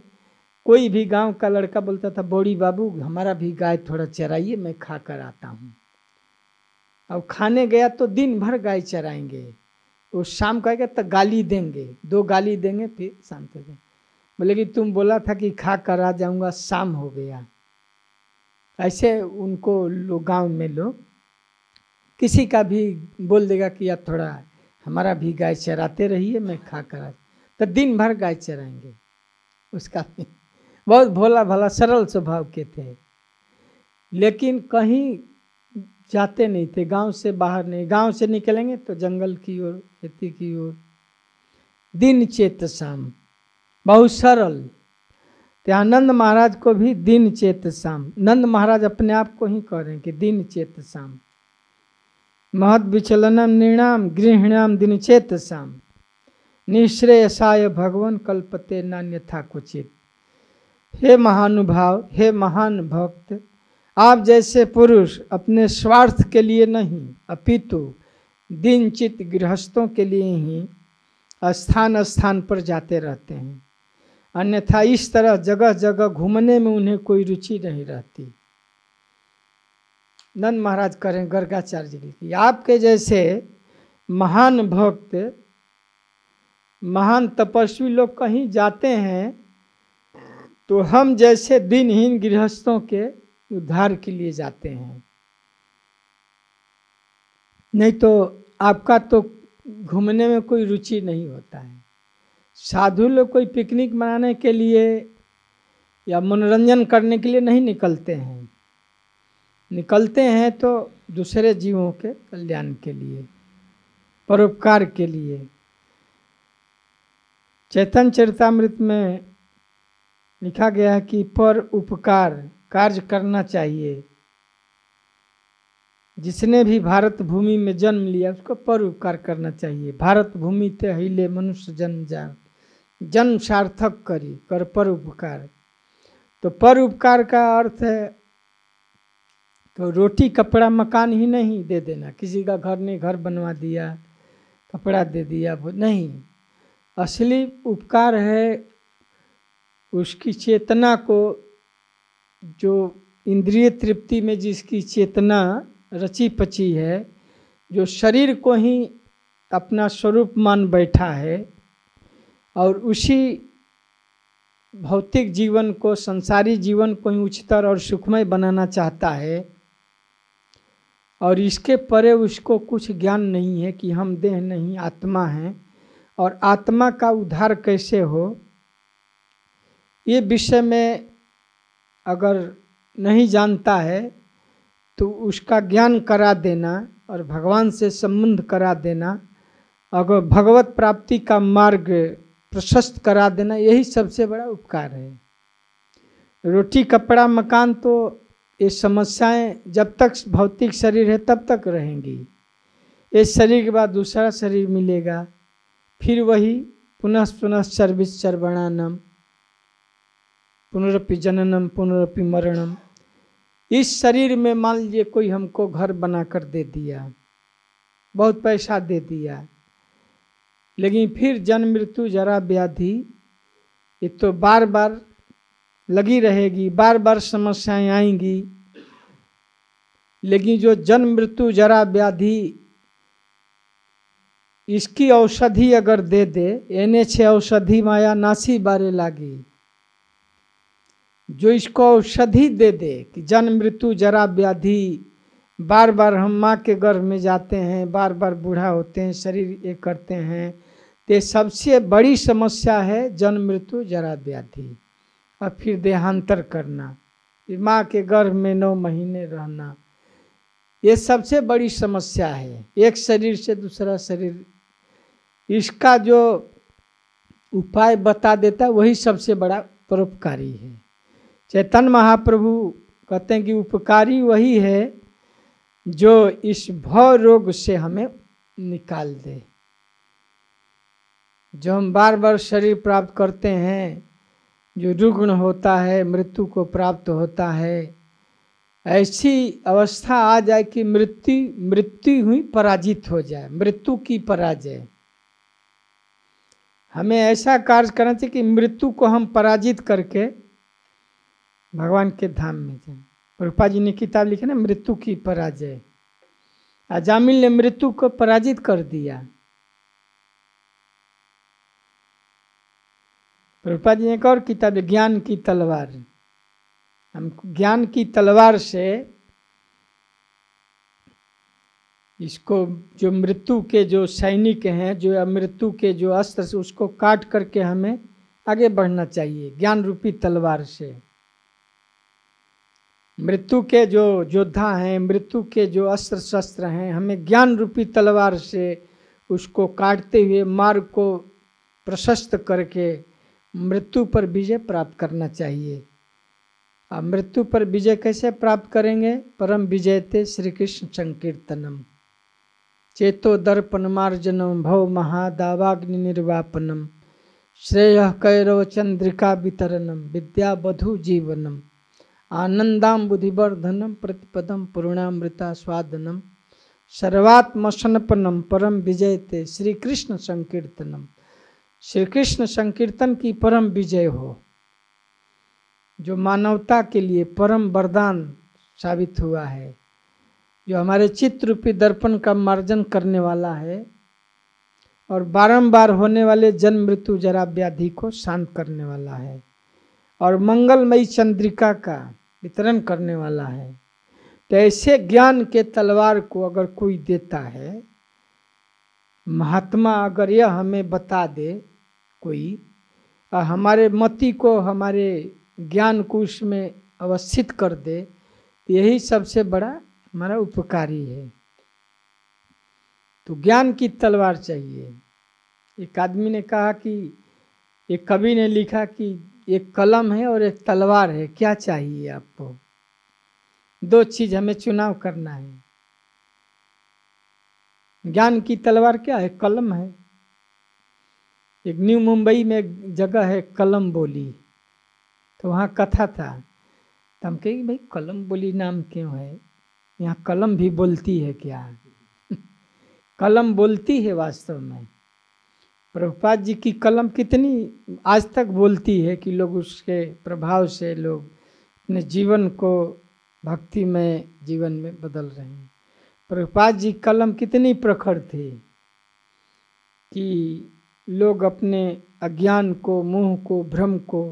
कोई भी गांव का लड़का बोलता था बौड़ी बाबू हमारा भी गाय थोड़ा चराइए, मैं खा कर आता हूँ। अब खाने गया तो दिन भर गाय चराएंगे, वो शाम का तो गाली देंगे, दो गाली देंगे फिर शाम तक। बोले कि तुम बोला था कि खा कर आ जाऊँगा, शाम हो गया। ऐसे उनको लोग गाँव में लोग किसी का भी बोल देगा कि आप थोड़ा हमारा भी गाय चराते रहिए, मैं खा कर आ, तो दिन भर गाय चराएंगे। उसका बहुत भोला भाला सरल स्वभाव के थे, लेकिन कहीं जाते नहीं थे, गांव से बाहर नहीं। गांव से निकलेंगे तो जंगल की ओर, खेती की ओर। दिन चेत शाम, बहुत सरल। तो नंद महाराज को भी दिन चेत शाम, नंद महाराज अपने आप को ही कह रहे हैं कि दिन चेत शाम, महद विचलनम निर्णाम गृहणाम दिन चेत शाम, निःश्रेयसाय भगवान कल्पते नान्यथा क्वचित। हे महानुभाव, हे महान भक्त, आप जैसे पुरुष अपने स्वार्थ के लिए नहीं अपितु दिनचित गृहस्थों के लिए ही स्थान स्थान पर जाते रहते हैं, अन्यथा इस तरह जगह जगह घूमने में उन्हें कोई रुचि नहीं रहती। नंद महाराज कह रहे हैं गर्गाचार्य जी की, आपके जैसे महान भक्त, महान तपस्वी लोग कहीं जाते हैं तो हम जैसे दिनहीन गृहस्थों के उद्धार के लिए जाते हैं, नहीं तो आपका तो घूमने में कोई रुचि नहीं होता है। साधु लोग कोई पिकनिक मनाने के लिए या मनोरंजन करने के लिए नहीं निकलते हैं, निकलते हैं तो दूसरे जीवों के कल्याण के लिए, परोपकार के लिए। चैतन्य चरितामृत में लिखा गया है कि पर उपकार कार्य करना चाहिए, जिसने भी भारत भूमि में जन्म लिया उसको पर उपकार करना चाहिए। भारत भूमि ते हिले मनुष्य जन्म जान, जन्म सार्थक करी कर पर उपकार। तो पर उपकार का अर्थ है तो रोटी कपड़ा मकान ही नहीं दे देना, किसी का घर नहीं, घर बनवा दिया, कपड़ा दे दिया, वो नहीं। असली उपकार है उसकी चेतना को, जो इंद्रिय तृप्ति में जिसकी चेतना रची पची है, जो शरीर को ही अपना स्वरूप मान बैठा है और उसी भौतिक जीवन को, संसारी जीवन को ही उच्चतर और सुखमय बनाना चाहता है, और इसके परे उसको कुछ ज्ञान नहीं है कि हम देह नहीं आत्मा हैं और आत्मा का उद्धार कैसे हो। ये विषय में अगर नहीं जानता है तो उसका ज्ञान करा देना और भगवान से संबंध करा देना, अगर भगवत प्राप्ति का मार्ग प्रशस्त करा देना, यही सबसे बड़ा उपकार है। रोटी कपड़ा मकान तो ये समस्याएं जब तक भौतिक शरीर है तब तक रहेंगी, इस शरीर के बाद दूसरा शरीर मिलेगा, फिर वही पुनः पुनः सर्विस सर्वणानम पुनरपि जननम पुनरपि मरणम। इस शरीर में मान लीजिए कोई हमको घर बना कर दे दिया, बहुत पैसा दे दिया, लेकिन फिर जन्म मृत्यु जरा व्याधि ये तो बार बार लगी रहेगी, बार बार समस्याएं आएंगी। लेकिन जो जन्म मृत्यु जरा व्याधि इसकी औषधि अगर दे दे, एने छे औषधि माया नासी बारे लागी, जो इसको औषधि दे दे कि जन्म मृत्यु जरा व्याधि, बार बार हम माँ के गर्भ में जाते हैं, बार बार बूढ़ा होते हैं, शरीर ये करते हैं, तो सबसे बड़ी समस्या है जन्म मृत्यु जरा व्याधि और फिर देहांतर करना। माँ के गर्भ में 9 महीने रहना, ये सबसे बड़ी समस्या है। एक शरीर से दूसरा शरीर, इसका जो उपाय बता देता वही सबसे बड़ा परोपकारी है। चैतन्य महाप्रभु कहते हैं कि उपकारी वही है जो इस भव रोग से हमें निकाल दे। जो हम बार बार शरीर प्राप्त करते हैं, जो रुग्ण होता है, मृत्यु को प्राप्त होता है, ऐसी अवस्था आ जाए कि मृत्यु हुई पराजित हो जाए, मृत्यु की पराजय। हमें ऐसा कार्य करना चाहिए कि मृत्यु को हम पराजित करके भगवान के धाम में जाए। प्रभुपाद जी ने किताब लिखी ना, मृत्यु की पराजय। अजामिल ने मृत्यु को पराजित कर दिया। प्रभुपाद जी ने एक और किताब, ज्ञान की तलवार। हम ज्ञान की तलवार से इसको, जो मृत्यु के जो सैनिक हैं, जो मृत्यु के जो अस्त्र से, उसको काट करके हमें आगे बढ़ना चाहिए ज्ञान रूपी तलवार से। मृत्यु के जो योद्धा हैं, मृत्यु के जो अस्त्र शस्त्र हैं, हमें ज्ञान रूपी तलवार से उसको काटते हुए मार्ग को प्रशस्त करके मृत्यु पर विजय प्राप्त करना चाहिए। अब मृत्यु पर विजय कैसे प्राप्त करेंगे? परम विजयते श्री कृष्ण संकीर्तनम, चेतो दर्पण मार्जनम, भव महादावाग्नि निर्वापनम, श्रेय कैरव चंद्रिका वितरणम, विद्या बधु जीवनम, आनंदाम बुद्धिवर्धनम, प्रतिपदम पूर्णामृता स्वादनम, सर्वात्मसनपनम, परम विजयते श्री कृष्ण संकीर्तनम। श्री कृष्ण संकीर्तन की परम विजय हो, जो मानवता के लिए परम वरदान साबित हुआ है, जो हमारे चित्त रूपी दर्पण का मार्जन करने वाला है और बारंबार होने वाले जन्म मृत्यु जरा व्याधि को शांत करने वाला है और मंगलमयी चंद्रिका का वितरण करने वाला है। तो ऐसे ज्ञान के तलवार को अगर कोई देता है महात्मा, अगर यह हमें बता दे कोई, और हमारे मति को, हमारे ज्ञान को उसमें अवस्थित कर दे, तो यही सबसे बड़ा हमारा उपकारी है। तो ज्ञान की तलवार चाहिए। एक आदमी ने कहा कि, एक कवि ने लिखा कि एक कलम है और एक तलवार है, क्या चाहिए आपको? दो चीज़ हमें चुनाव करना है। ज्ञान की तलवार क्या है? कलम है। एक न्यू मुंबई में एक जगह है कलम बोली, तो वहाँ कथा था, तो हम कहें भाई कलम बोली नाम क्यों है? यहाँ कलम भी बोलती है क्या? कलम बोलती है वास्तव में। प्रभुपाद जी की कलम कितनी आज तक बोलती है कि लोग उसके प्रभाव से लोग अपने जीवन को भक्तिमय जीवन में बदल रहे हैं। प्रभुपाद जी कलम कितनी प्रखर थी कि लोग अपने अज्ञान को, मोह को, भ्रम को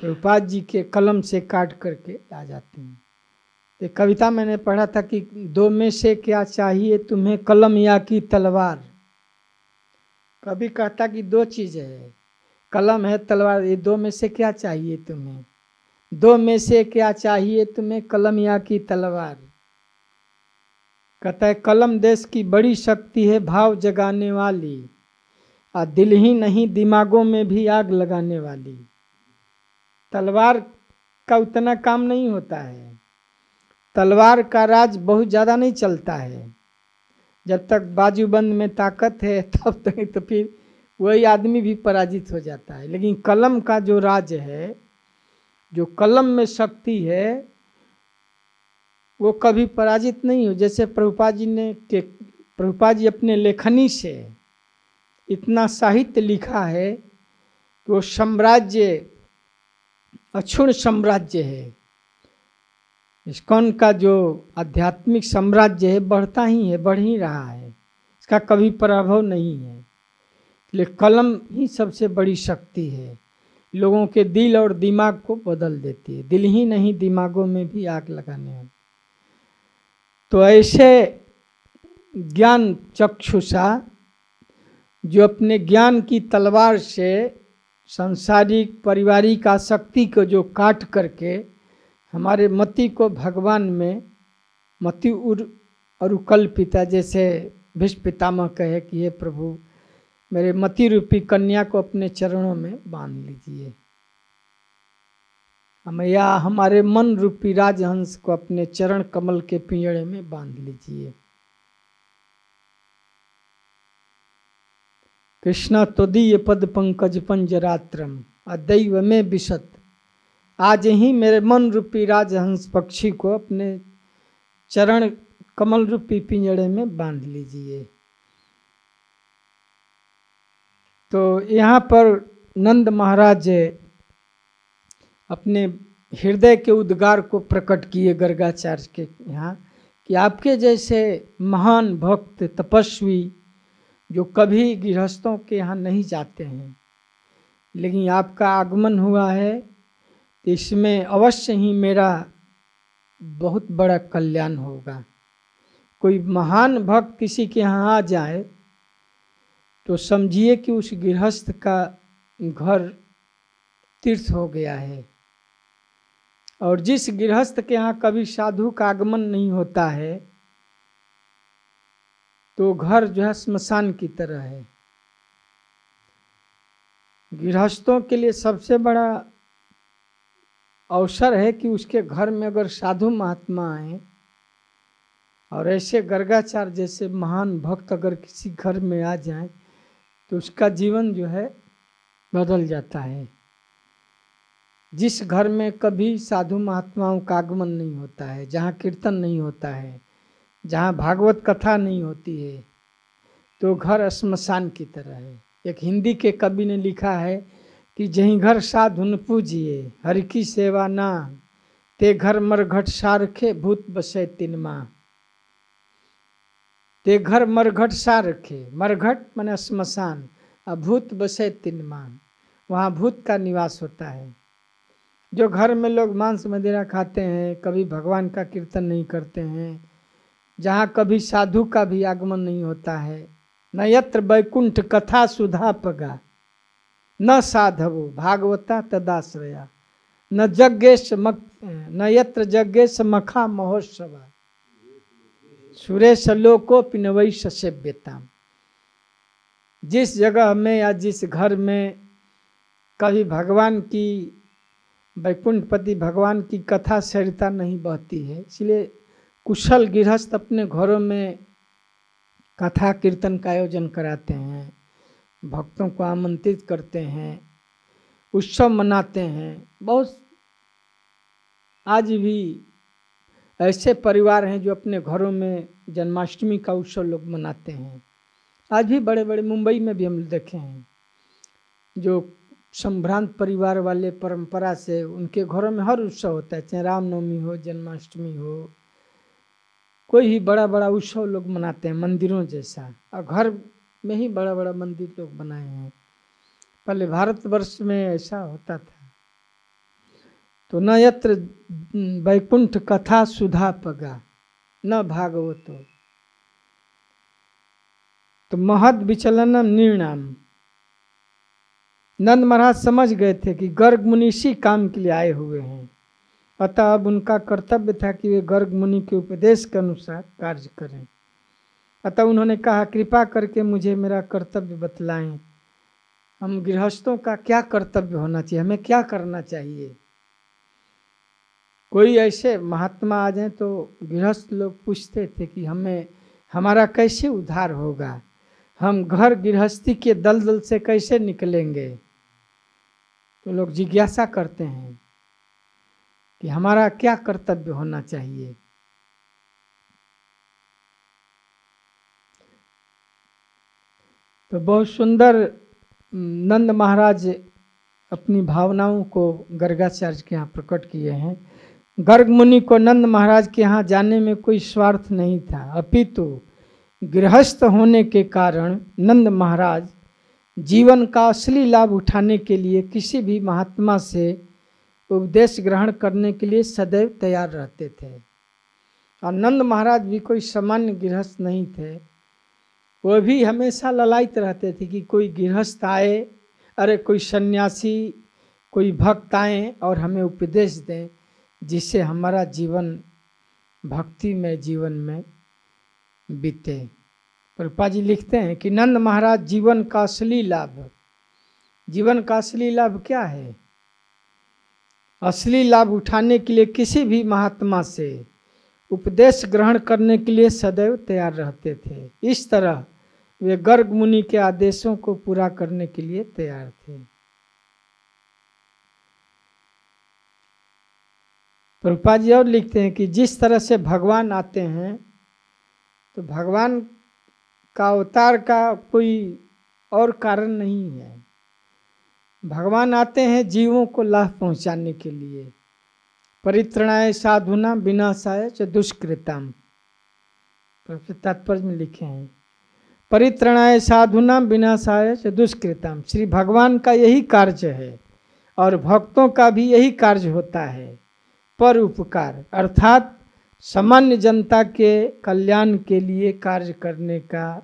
प्रभुपाद जी के कलम से काट करके आ जाते हैं। तो कविता मैंने पढ़ा था कि दो में से क्या चाहिए तुम्हें, कलम या की तलवार। कभी कहता कि दो चीज़ें है, कलम है, तलवार, ये दो में से क्या चाहिए तुम्हें? दो में से क्या चाहिए तुम्हें, कलम या की तलवार। कहता है कलम देश की बड़ी शक्ति है, भाव जगाने वाली, और दिल ही नहीं दिमागों में भी आग लगाने वाली। तलवार का उतना काम नहीं होता है, तलवार का राज बहुत ज़्यादा नहीं चलता है। जब तक बाजूबंद में ताकत है तब तक, तो फिर वही आदमी भी पराजित हो जाता है। लेकिन कलम का जो राज है, जो कलम में शक्ति है, वो कभी पराजित नहीं हो। जैसे प्रभुपाद जी ने के, प्रभुपाद जी अपने लेखनी से इतना साहित्य लिखा है कि वो साम्राज्य अक्षुण साम्राज्य है। ISKCON का जो आध्यात्मिक साम्राज्य है बढ़ता ही है, बढ़ ही रहा है, इसका कभी पराभव नहीं है। इसलिए कलम ही सबसे बड़ी शक्ति है, लोगों के दिल और दिमाग को बदल देती है, दिल ही नहीं दिमागों में भी आग लगाने वाली। तो ऐसे ज्ञान चक्षुषा जो अपने ज्ञान की तलवार से सांसारिक, पारिवारिक आसक्ति को जो काट करके हमारे मति को भगवान में मति और कल्पिता, जैसे भीष्म पितामह कहे कि हे प्रभु मेरे मति रूपी कन्या को अपने चरणों में बांध लीजिए, हम या हमारे मन रूपी राजहंस को अपने चरण कमल के पिंजड़े में बांध लीजिए। कृष्ण त्वदीय पद पंकज पंजरात्रम अदैव में विशत, आज ही मेरे मन रूपी राजहंस पक्षी को अपने चरण कमल रूपी पिंजड़े में बांध लीजिए। तो यहाँ पर नंद महाराज अपने हृदय के उद्गार को प्रकट किए गर्गाचार्य के यहाँ कि आपके जैसे महान भक्त तपस्वी जो कभी गृहस्थों के यहाँ नहीं जाते हैं, लेकिन आपका आगमन हुआ है तो इसमें अवश्य ही मेरा बहुत बड़ा कल्याण होगा। कोई महान भक्त किसी के यहाँ आ जाए तो समझिए कि उस गृहस्थ का घर तीर्थ हो गया है, और जिस गृहस्थ के यहाँ कभी साधु का आगमन नहीं होता है तो घर जो है स्मशान की तरह है। गृहस्थों के लिए सबसे बड़ा अवसर है कि उसके घर में अगर साधु महात्मा आए, और ऐसे गर्गाचार्य जैसे महान भक्त अगर किसी घर में आ जाए तो उसका जीवन जो है बदल जाता है। जिस घर में कभी साधु महात्माओं का आगमन नहीं होता है, जहाँ कीर्तन नहीं होता है, जहाँ भागवत कथा नहीं होती है, तो घर श्मशान की तरह है। एक हिंदी के कवि ने लिखा है कि जहीं घर साधु न पूजिए, हर की सेवा ना ते घर मरघट सारखे भूत बसे तिन माँ। ते घर मरघट सारखे, मरघट माने श्मशान, भूत बसे तिन माँ, वहाँ भूत का निवास होता है। जो घर में लोग मांस मदिरा खाते हैं, कभी भगवान का कीर्तन नहीं करते हैं, जहाँ कभी साधु का भी आगमन नहीं होता है, न यत्र बैकुंठ कथा सुधा पगा न साधवो भागवता तदाश्रया न यज्ञेश न यत्र यज्ञेश मखा महोत्सवा सुरेश लोको पिनवई ससेव्यताम। जिस जगह में या जिस घर में कभी भगवान की, वैकुंठपति भगवान की कथा सरिता नहीं बहती है, इसलिए कुशल गृहस्थ अपने घरों में कथा कीर्तन का आयोजन कराते हैं, भक्तों को आमंत्रित करते हैं, उत्सव मनाते हैं। बहुत आज भी ऐसे परिवार हैं जो अपने घरों में जन्माष्टमी का उत्सव लोग मनाते हैं। आज भी बड़े बड़े मुंबई में भी हम देखे हैं जो संभ्रांत परिवार वाले परंपरा से उनके घरों में हर उत्सव होता है, चाहे रामनवमी हो, जन्माष्टमी हो, कोई ही बड़ा बड़ा उत्सव लोग मनाते हैं मंदिरों जैसा, और घर में ही बड़ा बड़ा मंदिर लोग बनाए हैं। पहले भारतवर्ष में ऐसा होता था। तो न यत्र बैकुंठ कथा सुधा पगा न भागवत हो तो महद विचलनम निर्णाम। नंद महाराज समझ गए थे कि गर्ग मुनि इसी काम के लिए आए हुए हैं, अतः अब उनका कर्तव्य था कि वे गर्ग मुनि के उपदेश के अनुसार कार्य करें। अतः उन्होंने कहा कृपा करके मुझे मेरा कर्तव्य बतलाएं, हम गृहस्थों का क्या कर्तव्य होना चाहिए, हमें क्या करना चाहिए। कोई ऐसे महात्मा आ जाए तो गृहस्थ लोग पूछते थे कि हमें हमारा कैसे उद्धार होगा, हम घर गृहस्थी के दलदल से कैसे निकलेंगे। तो लोग जिज्ञासा करते हैं कि हमारा क्या कर्तव्य होना चाहिए। तो बहुत सुंदर नंद महाराज अपनी भावनाओं को गर्गाचार्य के यहाँ प्रकट किए हैं। गर्ग मुनि को नंद महाराज के यहाँ जाने में कोई स्वार्थ नहीं था, अपितु गृहस्थ होने के कारण नंद महाराज जीवन का असली लाभ उठाने के लिए किसी भी महात्मा से उपदेश ग्रहण करने के लिए सदैव तैयार रहते थे। और नंद महाराज भी कोई सामान्य गृहस्थ नहीं थे, वो भी हमेशा ललायित रहते थे कि कोई गृहस्थ आए, अरे कोई सन्यासी, कोई भक्त आए और हमें उपदेश दें, जिससे हमारा जीवन भक्ति में जीवन में बीते। प्रभुपा जी लिखते हैं कि नंद महाराज जीवन का असली लाभ, जीवन का असली लाभ क्या है? असली लाभ उठाने के लिए किसी भी महात्मा से उपदेश ग्रहण करने के लिए सदैव तैयार रहते थे। इस तरह वे गर्ग मुनि के आदेशों को पूरा करने के लिए तैयार थे। प्रभुपाद जी और लिखते हैं कि जिस तरह से भगवान आते हैं तो भगवान का अवतार का कोई और कारण नहीं है। भगवान आते हैं जीवों को लाभ पहुंचाने के लिए। परित्रणाय साधुना विनाशाय च दुष्कृतम, तात्पर्य में लिखे हैं परित्रणाय साधुना विनाशाय च दुष्कृतम। श्री भगवान का यही कार्य है और भक्तों का भी यही कार्य होता है, पर उपकार अर्थात सामान्य जनता के कल्याण के लिए कार्य करने का,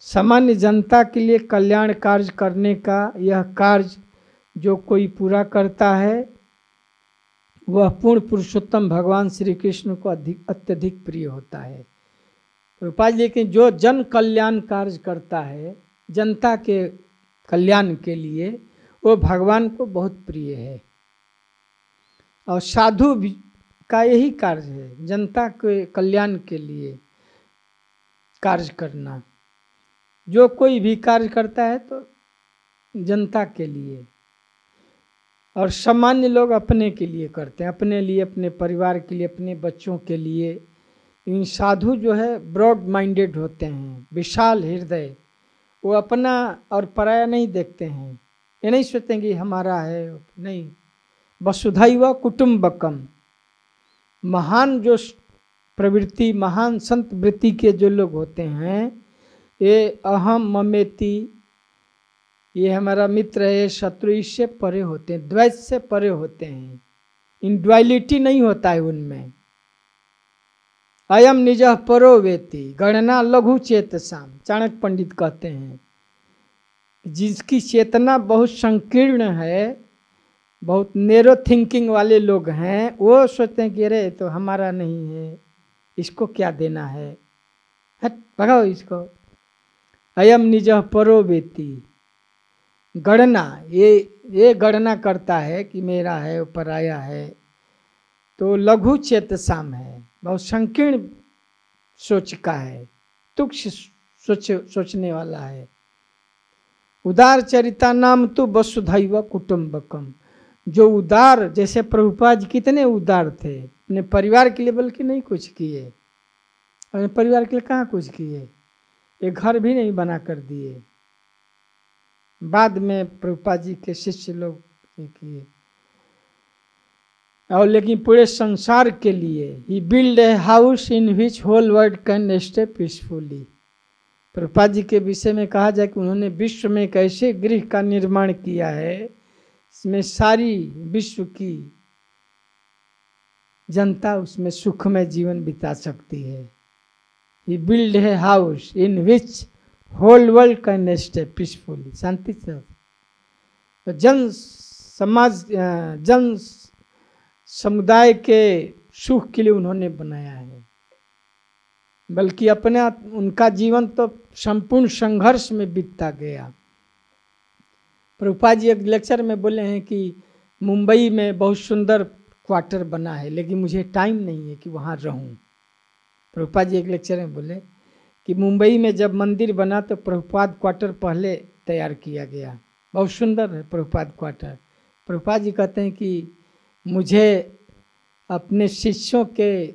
सामान्य जनता के लिए कल्याण कार्य करने का। यह कार्य जो कोई पूरा करता है वह पूर्ण पुरुषोत्तम भगवान श्री कृष्ण को अत्यधिक प्रिय होता है। प्रभुपाद जी लेकिन जो जन कल्याण कार्य करता है जनता के कल्याण के लिए वो भगवान को बहुत प्रिय है। और साधु का यही कार्य है, जनता के कल्याण के लिए कार्य करना। जो कोई भी कार्य करता है तो जनता के लिए, और सामान्य लोग अपने के लिए करते हैं, अपने लिए, अपने परिवार के लिए, अपने बच्चों के लिए। इन साधु जो है ब्रॉड माइंडेड होते हैं, विशाल हृदय, वो अपना और पराया नहीं देखते हैं। ये नहीं सोचेंगे हमारा है, नहीं, वसुधैव कुटुम्बकम। महान जो प्रवृत्ति, महान संत वृत्ति के जो लोग होते हैं, ये अहम ममेति, ये हमारा मित्र है, शत्रु, इससे परे होते हैं, द्वैत से परे होते हैं। इन ड्वाइलिटी नहीं होता है उनमें। अयम निजः परो वेति गणना लघु चेतसाम, चाणक्य पंडित कहते हैं। जिसकी चेतना बहुत संकीर्ण है, बहुत नेरो थिंकिंग वाले लोग हैं, वो सोचते हैं कि अरे तो हमारा नहीं है, इसको क्या देना है, हट भगाओ इसको। अयम निजः परो वेति गणना, ये गणना करता है कि मेरा है, पराया है, तो लघु चेतसाम है, बहुत संकीर्ण सोच का है, तुच्छ सोचने वाला है। उदार चरिता नाम तो वसुधैव कुटुम्बकम, जो उदार, जैसे प्रभुपाद कितने उदार थे, अपने परिवार के लिए बल्कि नहीं कुछ किए, अपने परिवार के लिए कहाँ कुछ किए, एक घर भी नहीं बना कर दिए। बाद में प्रभुपाद जी के शिष्य लोग किए, और लेकिन पूरे संसार के लिए ही build a house in which whole world can stay peacefully. Prabhupada ji के विषय में कहा जाए कि उन्होंने विश्व में एक ऐसे गृह का निर्माण किया है इसमें सारी विश्व की जनता उसमें सुख में जीवन बिता सकती है। He build a house in which whole world can stay peacefully, शांति से। तो जन समाज, जन समुदाय के सुख के लिए उन्होंने बनाया है, बल्कि अपना उनका जीवन तो संपूर्ण संघर्ष में बीतता गया। प्रभुपाद जी एक लेक्चर में बोले हैं कि मुंबई में बहुत सुंदर क्वार्टर बना है लेकिन मुझे टाइम नहीं है कि वहाँ रहूं। प्रभुपाद जी एक लेक्चर में बोले कि मुंबई में जब मंदिर बना तो प्रभुपाद क्वार्टर पहले तैयार किया गया, बहुत सुंदर है प्रभुपाद क्वार्टर। प्रभुपाद जी कहते हैं कि मुझे अपने शिष्यों के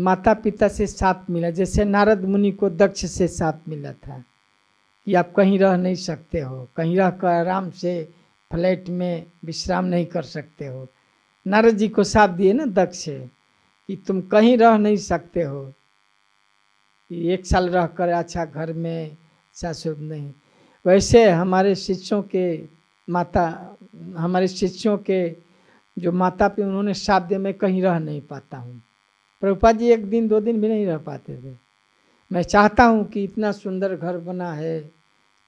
माता पिता से शाप मिला, जैसे नारद मुनि को दक्ष से शाप मिला था कि आप कहीं रह नहीं सकते हो, कहीं रह कर आराम से फ्लैट में विश्राम नहीं कर सकते हो। नारद जी को शाप दिए ना दक्ष कि तुम कहीं रह नहीं सकते हो, एक साल रह कर अच्छा घर में अच्छा सुख नहीं। वैसे हमारे शिष्यों के माता, हमारे शिष्यों के जो माता पे उन्होंने शाप दिया मैं कहीं रह नहीं पाता हूँ। प्रभुपाद जी एक दिन दो दिन भी नहीं रह पाते थे। मैं चाहता हूँ कि इतना सुंदर घर बना है,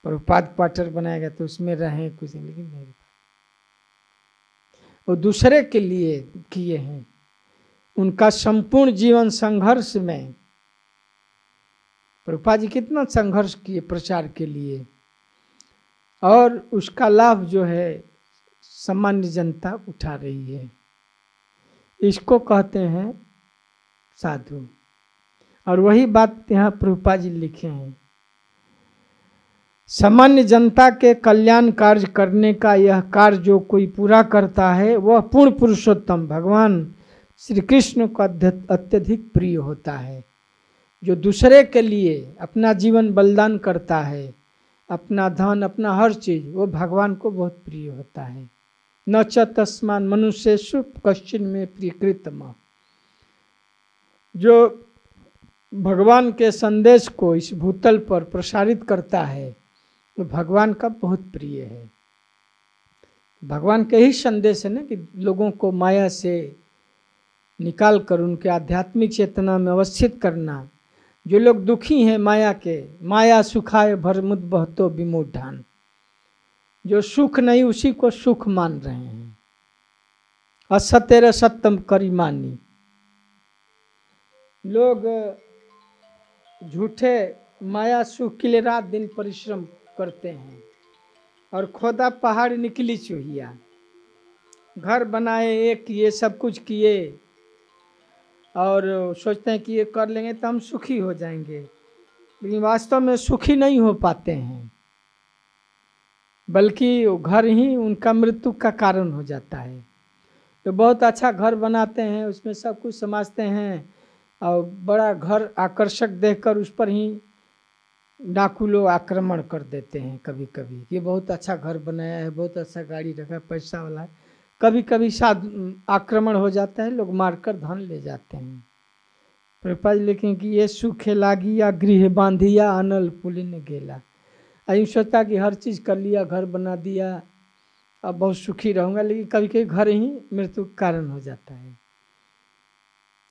प्रभुपाद क्वार्टर बनाया गया, तो उसमें रहें कुछ, लेकिन नहीं। वो दूसरे के लिए किए हैं। उनका संपूर्ण जीवन संघर्ष में प्रभुपाद जी कितना संघर्ष किए प्रचार के लिए, और उसका लाभ जो है सामान्य जनता उठा रही है। इसको कहते हैं साधु, और वही बात यहाँ प्रभुपाद जी लिखे हैं। सामान्य जनता के कल्याण कार्य करने का यह कार्य जो कोई पूरा करता है वह पूर्ण पुरुषोत्तम भगवान श्री कृष्ण को अत्यधिक प्रिय होता है। जो दूसरे के लिए अपना जीवन बलिदान करता है, अपना धन, अपना हर चीज़, वो भगवान को बहुत प्रिय होता है। न च तस्मान मनुष्येषु कश्चिन में प्रियकृतम। जो भगवान के संदेश को इस भूतल पर प्रसारित करता है तो भगवान का बहुत प्रिय है। भगवान के ही संदेश है ना कि लोगों को माया से निकाल कर उनके आध्यात्मिक चेतना में अवस्थित करना। जो लोग दुखी हैं माया के, माया सुखाय भरमुद बहतो विमूढ़ान, जो सुख नहीं उसी को सुख मान रहे हैं। असतेर सत्यम करिमानी, लोग झूठे माया सुख के लिए रात दिन परिश्रम करते हैं। और खोदा पहाड़ निकली चूहिया, घर बनाए एक किए, सब कुछ किए, और सोचते हैं कि ये कर लेंगे तो हम सुखी हो जाएंगे, लेकिन वास्तव में सुखी नहीं हो पाते हैं, बल्कि घर ही उनका मृत्यु का कारण हो जाता है। तो बहुत अच्छा घर बनाते हैं, उसमें सब कुछ समझते हैं, और बड़ा घर आकर्षक देखकर उस पर ही डाकू लोग आक्रमण कर देते हैं कभी कभी। ये बहुत अच्छा घर बनाया है, बहुत अच्छा गाड़ी रखा है, पैसा वाला है। कभी कभी आक्रमण हो जाता है, लोग मारकर धन ले जाते हैं। प्रभुपाद लिखें कि ये सूखे लागी या गृह बांधिया अनल पुलिन गेला। यूँ सोचता कि हर चीज़ कर लिया, घर बना दिया, अब बहुत सुखी रहूँगा, लेकिन कभी कभी घर ही मृत्यु का कारण हो जाता है।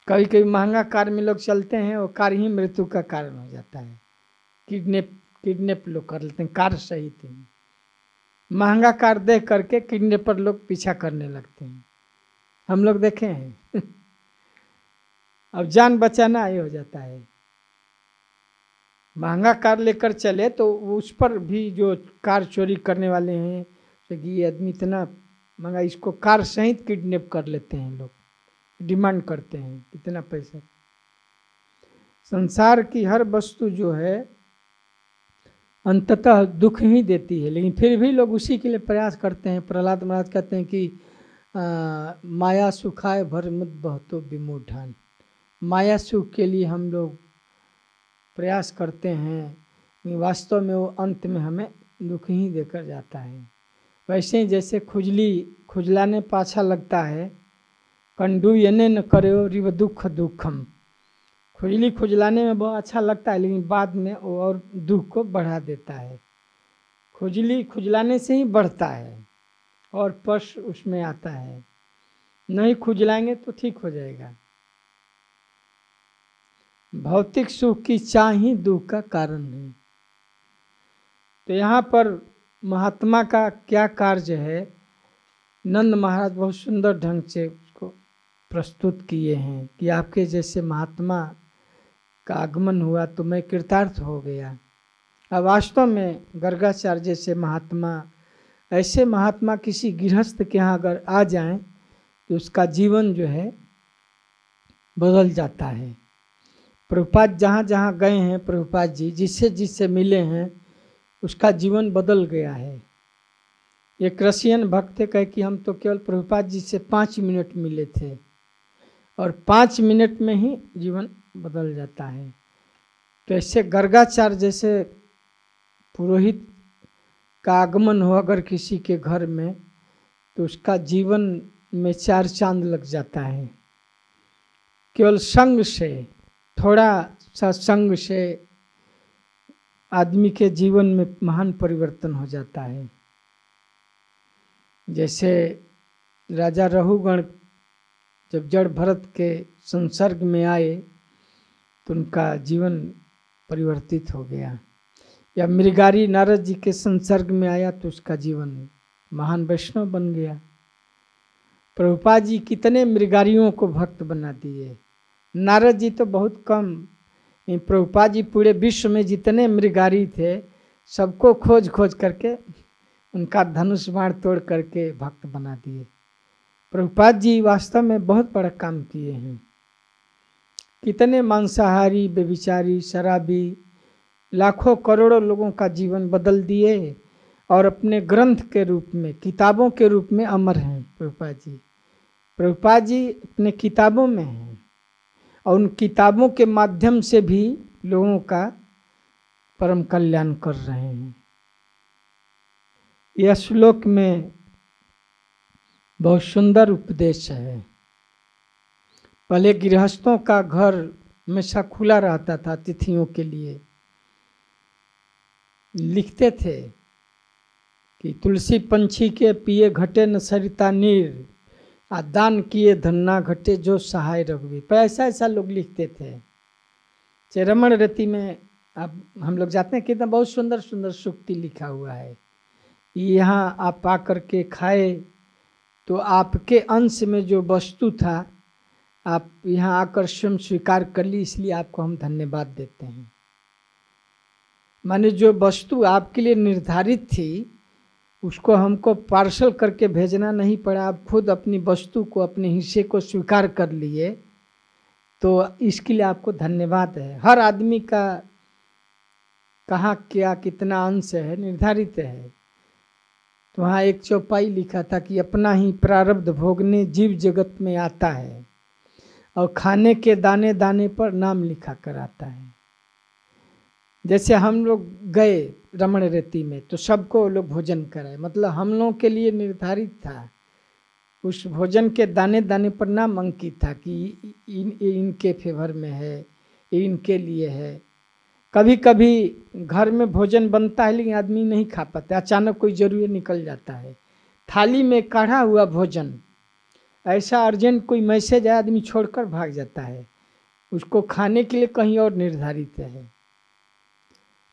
कभी कभी महंगा कार में लोग चलते हैं, वो कार ही मृत्यु का कारण हो जाता है। किडनेप लोग कर लेते हैं, कार सहित हैं। महंगा कार देख करके किडनैपर लोग पीछा करने लगते हैं, हम लोग देखे हैं। अब जान बचाना ये हो जाता है। महंगा कार लेकर चले तो उस पर भी जो कार चोरी करने वाले हैं, तो ये आदमी इतना महंगा, इसको कार सहित किडनैप कर लेते हैं लोग, डिमांड करते हैं कितना पैसा। संसार की हर वस्तु जो है अंततः दुख ही देती है, लेकिन फिर भी लोग उसी के लिए प्रयास करते हैं। प्रहलाद महाराज कहते हैं कि माया सुखाय भरमुद बहतो विमूढ़ान। माया सुख के लिए हम लोग प्रयास करते हैं, वास्तव में वो अंत में हमें दुख ही देकर जाता है। वैसे ही जैसे खुजलाने पाछा लगता है, कंडू यने न करो रिव दुख दुखम। खुजली खुजलाने में बहुत अच्छा लगता है, लेकिन बाद में वो और दुख को बढ़ा देता है। खुजली खुजलाने से ही बढ़ता है और पश उसमें आता है। नहीं खुजलाएंगे तो ठीक हो जाएगा। भौतिक सुख की चाह ही दुख का कारण है। तो यहाँ पर महात्मा का क्या कार्य है, नंद महाराज बहुत सुंदर ढंग से उसको प्रस्तुत किए हैं कि आपके जैसे महात्मा का आगमन हुआ तो मैं कृतार्थ हो गया। अब वास्तव में गर्गाचार्य जैसे महात्मा, ऐसे महात्मा किसी गृहस्थ के यहाँ अगर आ जाएं तो उसका जीवन जो है बदल जाता है। प्रभुपाद जहाँ जहाँ गए हैं, प्रभुपाद जी जिससे जिससे मिले हैं, उसका जीवन बदल गया है। एक रशियन भक्त कहे कि हम तो केवल प्रभुपाद जी से 5 मिनट मिले थे, और 5 मिनट में ही जीवन बदल जाता है। तो ऐसे गर्गाचार्य जैसे पुरोहित का आगमन हो अगर किसी के घर में, तो उसका जीवन में 4 चांद लग जाता है। केवल संग से, थोड़ा सा संग से आदमी के जीवन में महान परिवर्तन हो जाता है। जैसे राजा रघुगण जब जड़ भरत के संसर्ग में आए तो उनका जीवन परिवर्तित हो गया, या मृगारी नारद जी के संसर्ग में आया तो उसका जीवन महान वैष्णव बन गया। प्रभुपाद जी कितने मृगारियों को भक्त बना दिए। नारद जी तो बहुत कम, प्रभुपाद जी पूरे विश्व में जितने मृगारी थे सबको खोज खोज करके उनका धनुष बाण तोड़ करके भक्त बना दिए। प्रभुपाद जी वास्तव में बहुत बड़ा काम किए हैं। कितने मांसाहारी, बेविचारी, शराबी, लाखों करोड़ों लोगों का जीवन बदल दिए और अपने ग्रंथ के रूप में, किताबों के रूप में अमर हैं प्रभुपाद जी। प्रभुपाद जी अपने किताबों में हैं और उन किताबों के माध्यम से भी लोगों का परम कल्याण कर रहे हैं। यह श्लोक में बहुत सुंदर उपदेश है। पहले गृहस्थों का घर हमेशा खुला रहता था तिथियों के लिए। लिखते थे कि तुलसी पंछी के पिए घटे न सरिता नीर, आ दान किए धन्ना घटे जो सहाय रघुवीर। पर ऐसा ऐसा लोग लिखते थे। चरमण रति में आप हम लोग जाते हैं, कितना बहुत सुंदर सुंदर सूक्ति लिखा हुआ है। यहाँ आप आ करके खाए तो आपके अंश में जो वस्तु था आप यहाँ आकर स्वयं स्वीकार कर ली, इसलिए आपको हम धन्यवाद देते हैं। माने जो वस्तु आपके लिए निर्धारित थी उसको हमको पार्सल करके भेजना नहीं पड़ा, आप खुद अपनी वस्तु को, अपने हिस्से को स्वीकार कर लिए, तो इसके लिए आपको धन्यवाद है। हर आदमी का कहाँ क्या कितना अंश है निर्धारित है। तो वहाँ एक चौपाई लिखा था कि अपना ही प्रारब्ध भोगने जीव जगत में आता है और खाने के दाने दाने पर नाम लिखा कर आता है। जैसे हम लोग गए रमण रेती में तो सबको लोग भोजन कराए, मतलब हम लोगों के लिए निर्धारित था। उस भोजन के दाने दाने पर नाम अंकित था कि इनके फेवर में है, इनके लिए है। कभी कभी घर में भोजन बनता है लेकिन आदमी नहीं खा पाता, अचानक कोई जरूरी निकल जाता है। थाली में काढ़ा हुआ भोजन, ऐसा अर्जेंट कोई मैसेज आया आदमी छोड़कर भाग जाता है, उसको खाने के लिए कहीं और निर्धारित है।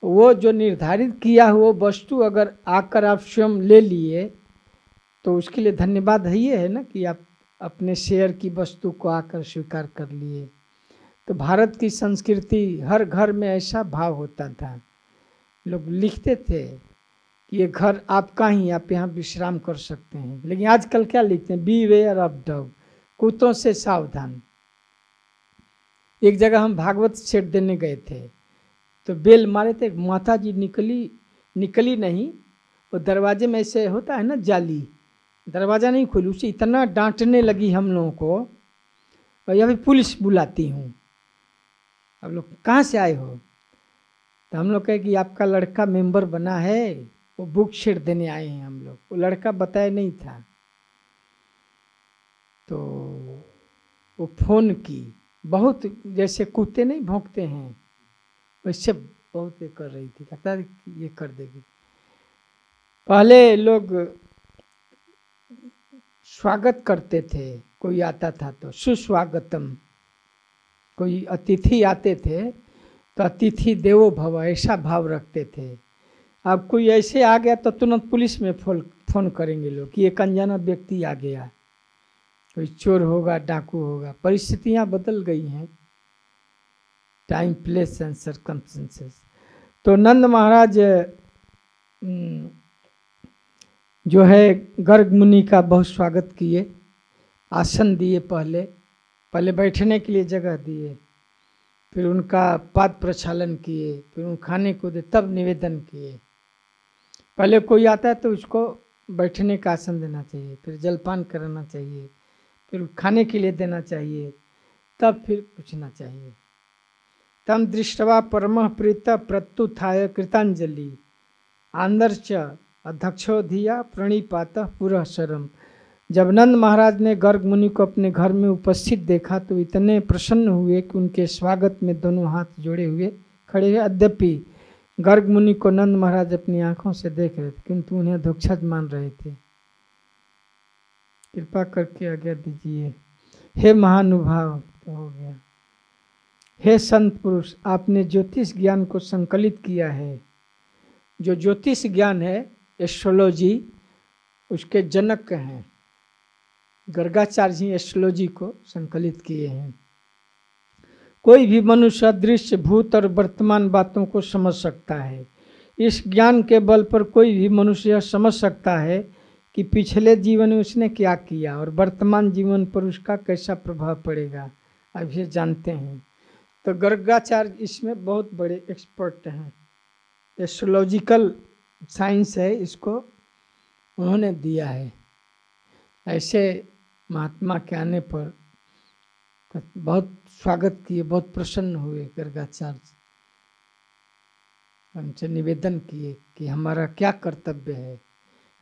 वो जो निर्धारित किया हुआ वस्तु अगर आकर आप स्वयं ले लिए तो उसके लिए धन्यवाद है। ये है ना कि आप अपने शेयर की वस्तु को आकर स्वीकार कर लिए। तो भारत की संस्कृति, हर घर में ऐसा भाव होता था। लोग लिखते थे कि ये घर आपका ही, आप यहाँ विश्राम कर सकते हैं। लेकिन आजकल क्या लिखते हैं, बीवेयर ऑफ डॉग, कुत्तों से सावधान। एक जगह हम भागवत सेट देने गए थे तो बेल मारे थे, माता जी निकली नहीं, वो दरवाजे में ऐसे होता है ना जाली, दरवाज़ा नहीं खुली, उसे इतना डांटने लगी हम लोगों को, और या फिर पुलिस बुलाती हूँ। अब लोग कहाँ से आए हो, तो हम लोग कहे कि आपका लड़का मेंबर बना है, वो बुक शेड देने आए हैं हम लोग। वो लड़का बताया नहीं था, तो वो फ़ोन की, बहुत जैसे कुत्ते नहीं भौंकते हैं वैसे बहुत ये कर रही थी, लगता है ये कर देगी। पहले लोग स्वागत करते थे, कोई आता था तो सुस्वागतम, कोई अतिथि आते थे तो अतिथि देवो भव ऐसा भाव रखते थे। अब कोई ऐसे आ गया तो तुरंत पुलिस में फोन करेंगे लोग कि एक अनजाना व्यक्ति आ गया, कोई चोर होगा, डाकू होगा। परिस्थितियाँ बदल गई हैं, टाइम, प्लेस एंड सर्कमस्टेंसेस। तो नंद महाराज जो है गर्ग मुनि का बहुत स्वागत किए, आसन दिए, पहले बैठने के लिए जगह दिए, फिर उनका पाद प्रक्षालन किए, फिर उन खाने को दे, तब निवेदन किए। पहले कोई आता है तो उसको बैठने का आसन देना चाहिए, फिर जलपान कराना चाहिए, फिर खाने के लिए देना चाहिए, तब फिर पूछना चाहिए। तम दृष्टवा परमः प्रीत प्रत्युत्थाय कृतांजलि आंदर्च अध्यक्षोधिया प्रणिपात पुरः शरम। जब नंद महाराज ने गर्ग मुनि को अपने घर में उपस्थित देखा तो इतने प्रसन्न हुए कि उनके स्वागत में दोनों हाथ जोड़े हुए खड़े हुए। अद्यपि गर्ग मुनि को नंद महाराज अपनी आंखों से देख रहे थे किंतु उन्हें धोक्षज मान रहे थे। कृपा करके आज्ञा दीजिए। हे महानुभाव, तो हो गया। हे संत पुरुष, आपने ज्योतिष ज्ञान को संकलित किया है। जो ज्योतिष ज्ञान है, एस्ट्रोलॉजी, उसके जनक हैं। गर्गाचार्य जी एस्ट्रोलॉजी को संकलित किए हैं। कोई भी मनुष्य अदृश्य भूत और वर्तमान बातों को समझ सकता है। इस ज्ञान के बल पर कोई भी मनुष्य यह समझ सकता है कि पिछले जीवन में उसने क्या किया और वर्तमान जीवन पर उसका कैसा प्रभाव पड़ेगा। अब ये जानते हैं तो गर्गाचार्य इसमें बहुत बड़े एक्सपर्ट हैं। एस्ट्रोलॉजिकल साइंस है, इसको उन्होंने दिया है। ऐसे महात्मा के आने पर बहुत स्वागत किए, बहुत प्रसन्न हुए गर्गाचार्य। हमसे निवेदन किए कि हमारा क्या कर्तव्य है।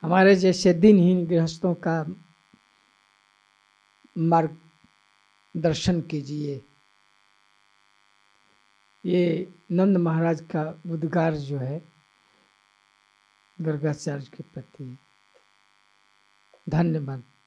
हमारे जैसे दिनहीन गृहस्थों का मार्गदर्शन कीजिए। ये नंद महाराज का उद्गार जो है गर्गाचार्य के प्रति। धन्यवाद।